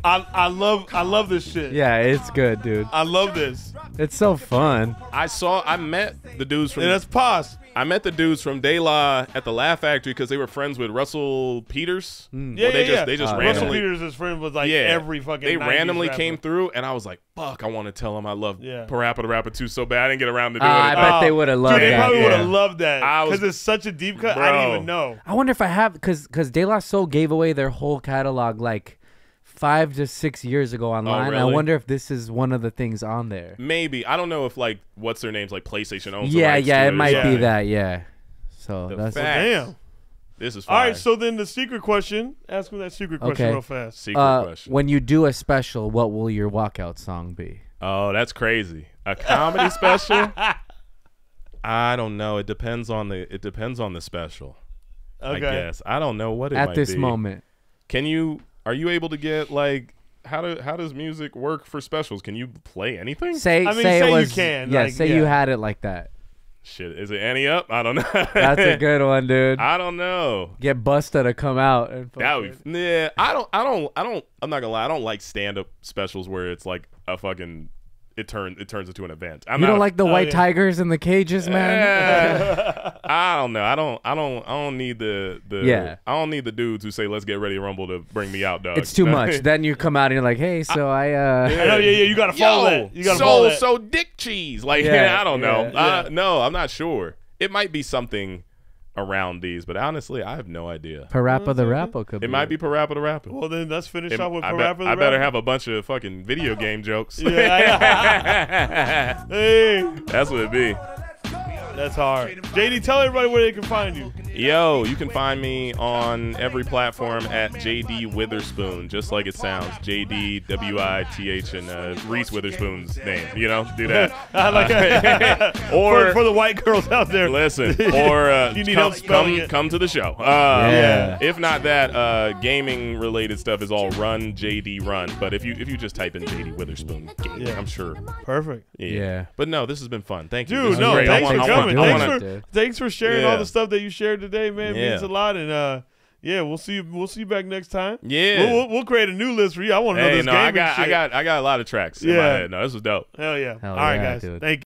I love this shit. Yeah, it's good, dude. I love this. It's so fun. I met the dudes from. Yeah, that's Paz. I met the dudes from De La at the Laugh Factory because they were friends with Russell Peters. Mm. Yeah, they just randomly. Russell Peters' friend was like every fucking. They randomly came through, and I was like, "Fuck, I want to tell them I love Parappa the Rapper too so bad." I didn't get around to doing it. I bet they would have loved that. They probably would have loved that because it's such a deep cut. Bro. I didn't even know. I wonder if I have because De La Soul gave away their whole catalog like. 5 to 6 years ago online. Oh, really? I wonder if this is one of the things on there. Maybe. I don't know if like what's their names like PlayStation owns. Yeah, yeah, it might be that. Yeah. So that's damn. This is fire. All right. So then the secret question. Ask me that secret question real fast. Secret question. When you do a special, what will your walkout song be? Oh, that's crazy. A comedy special? I don't know. It depends on the. It depends on the special. Okay. I guess I don't know what it might be at this moment. Can you? Are you able to get like how does music work for specials? Can you play anything? Say you can. Yeah, like, you had it like that. Shit, is it Ante Up? I don't know. That's a good one, dude. I don't know. Get Busta to come out and fucking. Yeah, I'm not gonna lie, I don't like stand up specials where it's like a fucking it turns into an event. You don't like the white tigers in the cages, man? I don't know. I don't need the I don't need the dudes who say let's get ready to rumble to bring me out, dog. It's too much. Then you come out and you're like, hey, so I you gotta follow that. You gotta follow that. So dick cheese. Like I don't know. No, I'm not sure. It might be something around these, but honestly, I have no idea. Parappa the Rapper could be. It might be Parappa the Rapper. Well, then let's finish off with Parappa the Rapper. I better have a bunch of fucking video game jokes. Yeah. Hey. That's what it be. That's hard. JD, tell everybody where they can find you. Yo, you can find me on every platform at JD Witherspoon, just like it sounds. JD W-I-T-H and Reese Witherspoon's name. You know, do that. I like that. Or for the white girls out there. Listen, or you need help spelling it. Come to the show. If not that, gaming related stuff is all Run JD Run. But if you just type in JD Witherspoon, gaming, I'm sure. Perfect. Yeah. But no, this has been fun. Thank you. Dude, no, thanks for coming. Thanks for sharing all the stuff that you shared today, man. It means a lot, and yeah, we'll see you back next time. Yeah, we'll create a new list for you. I want to know this game. I got a lot of tracks in my head. No, this was dope. Hell yeah! All right, guys, dude. Thank you.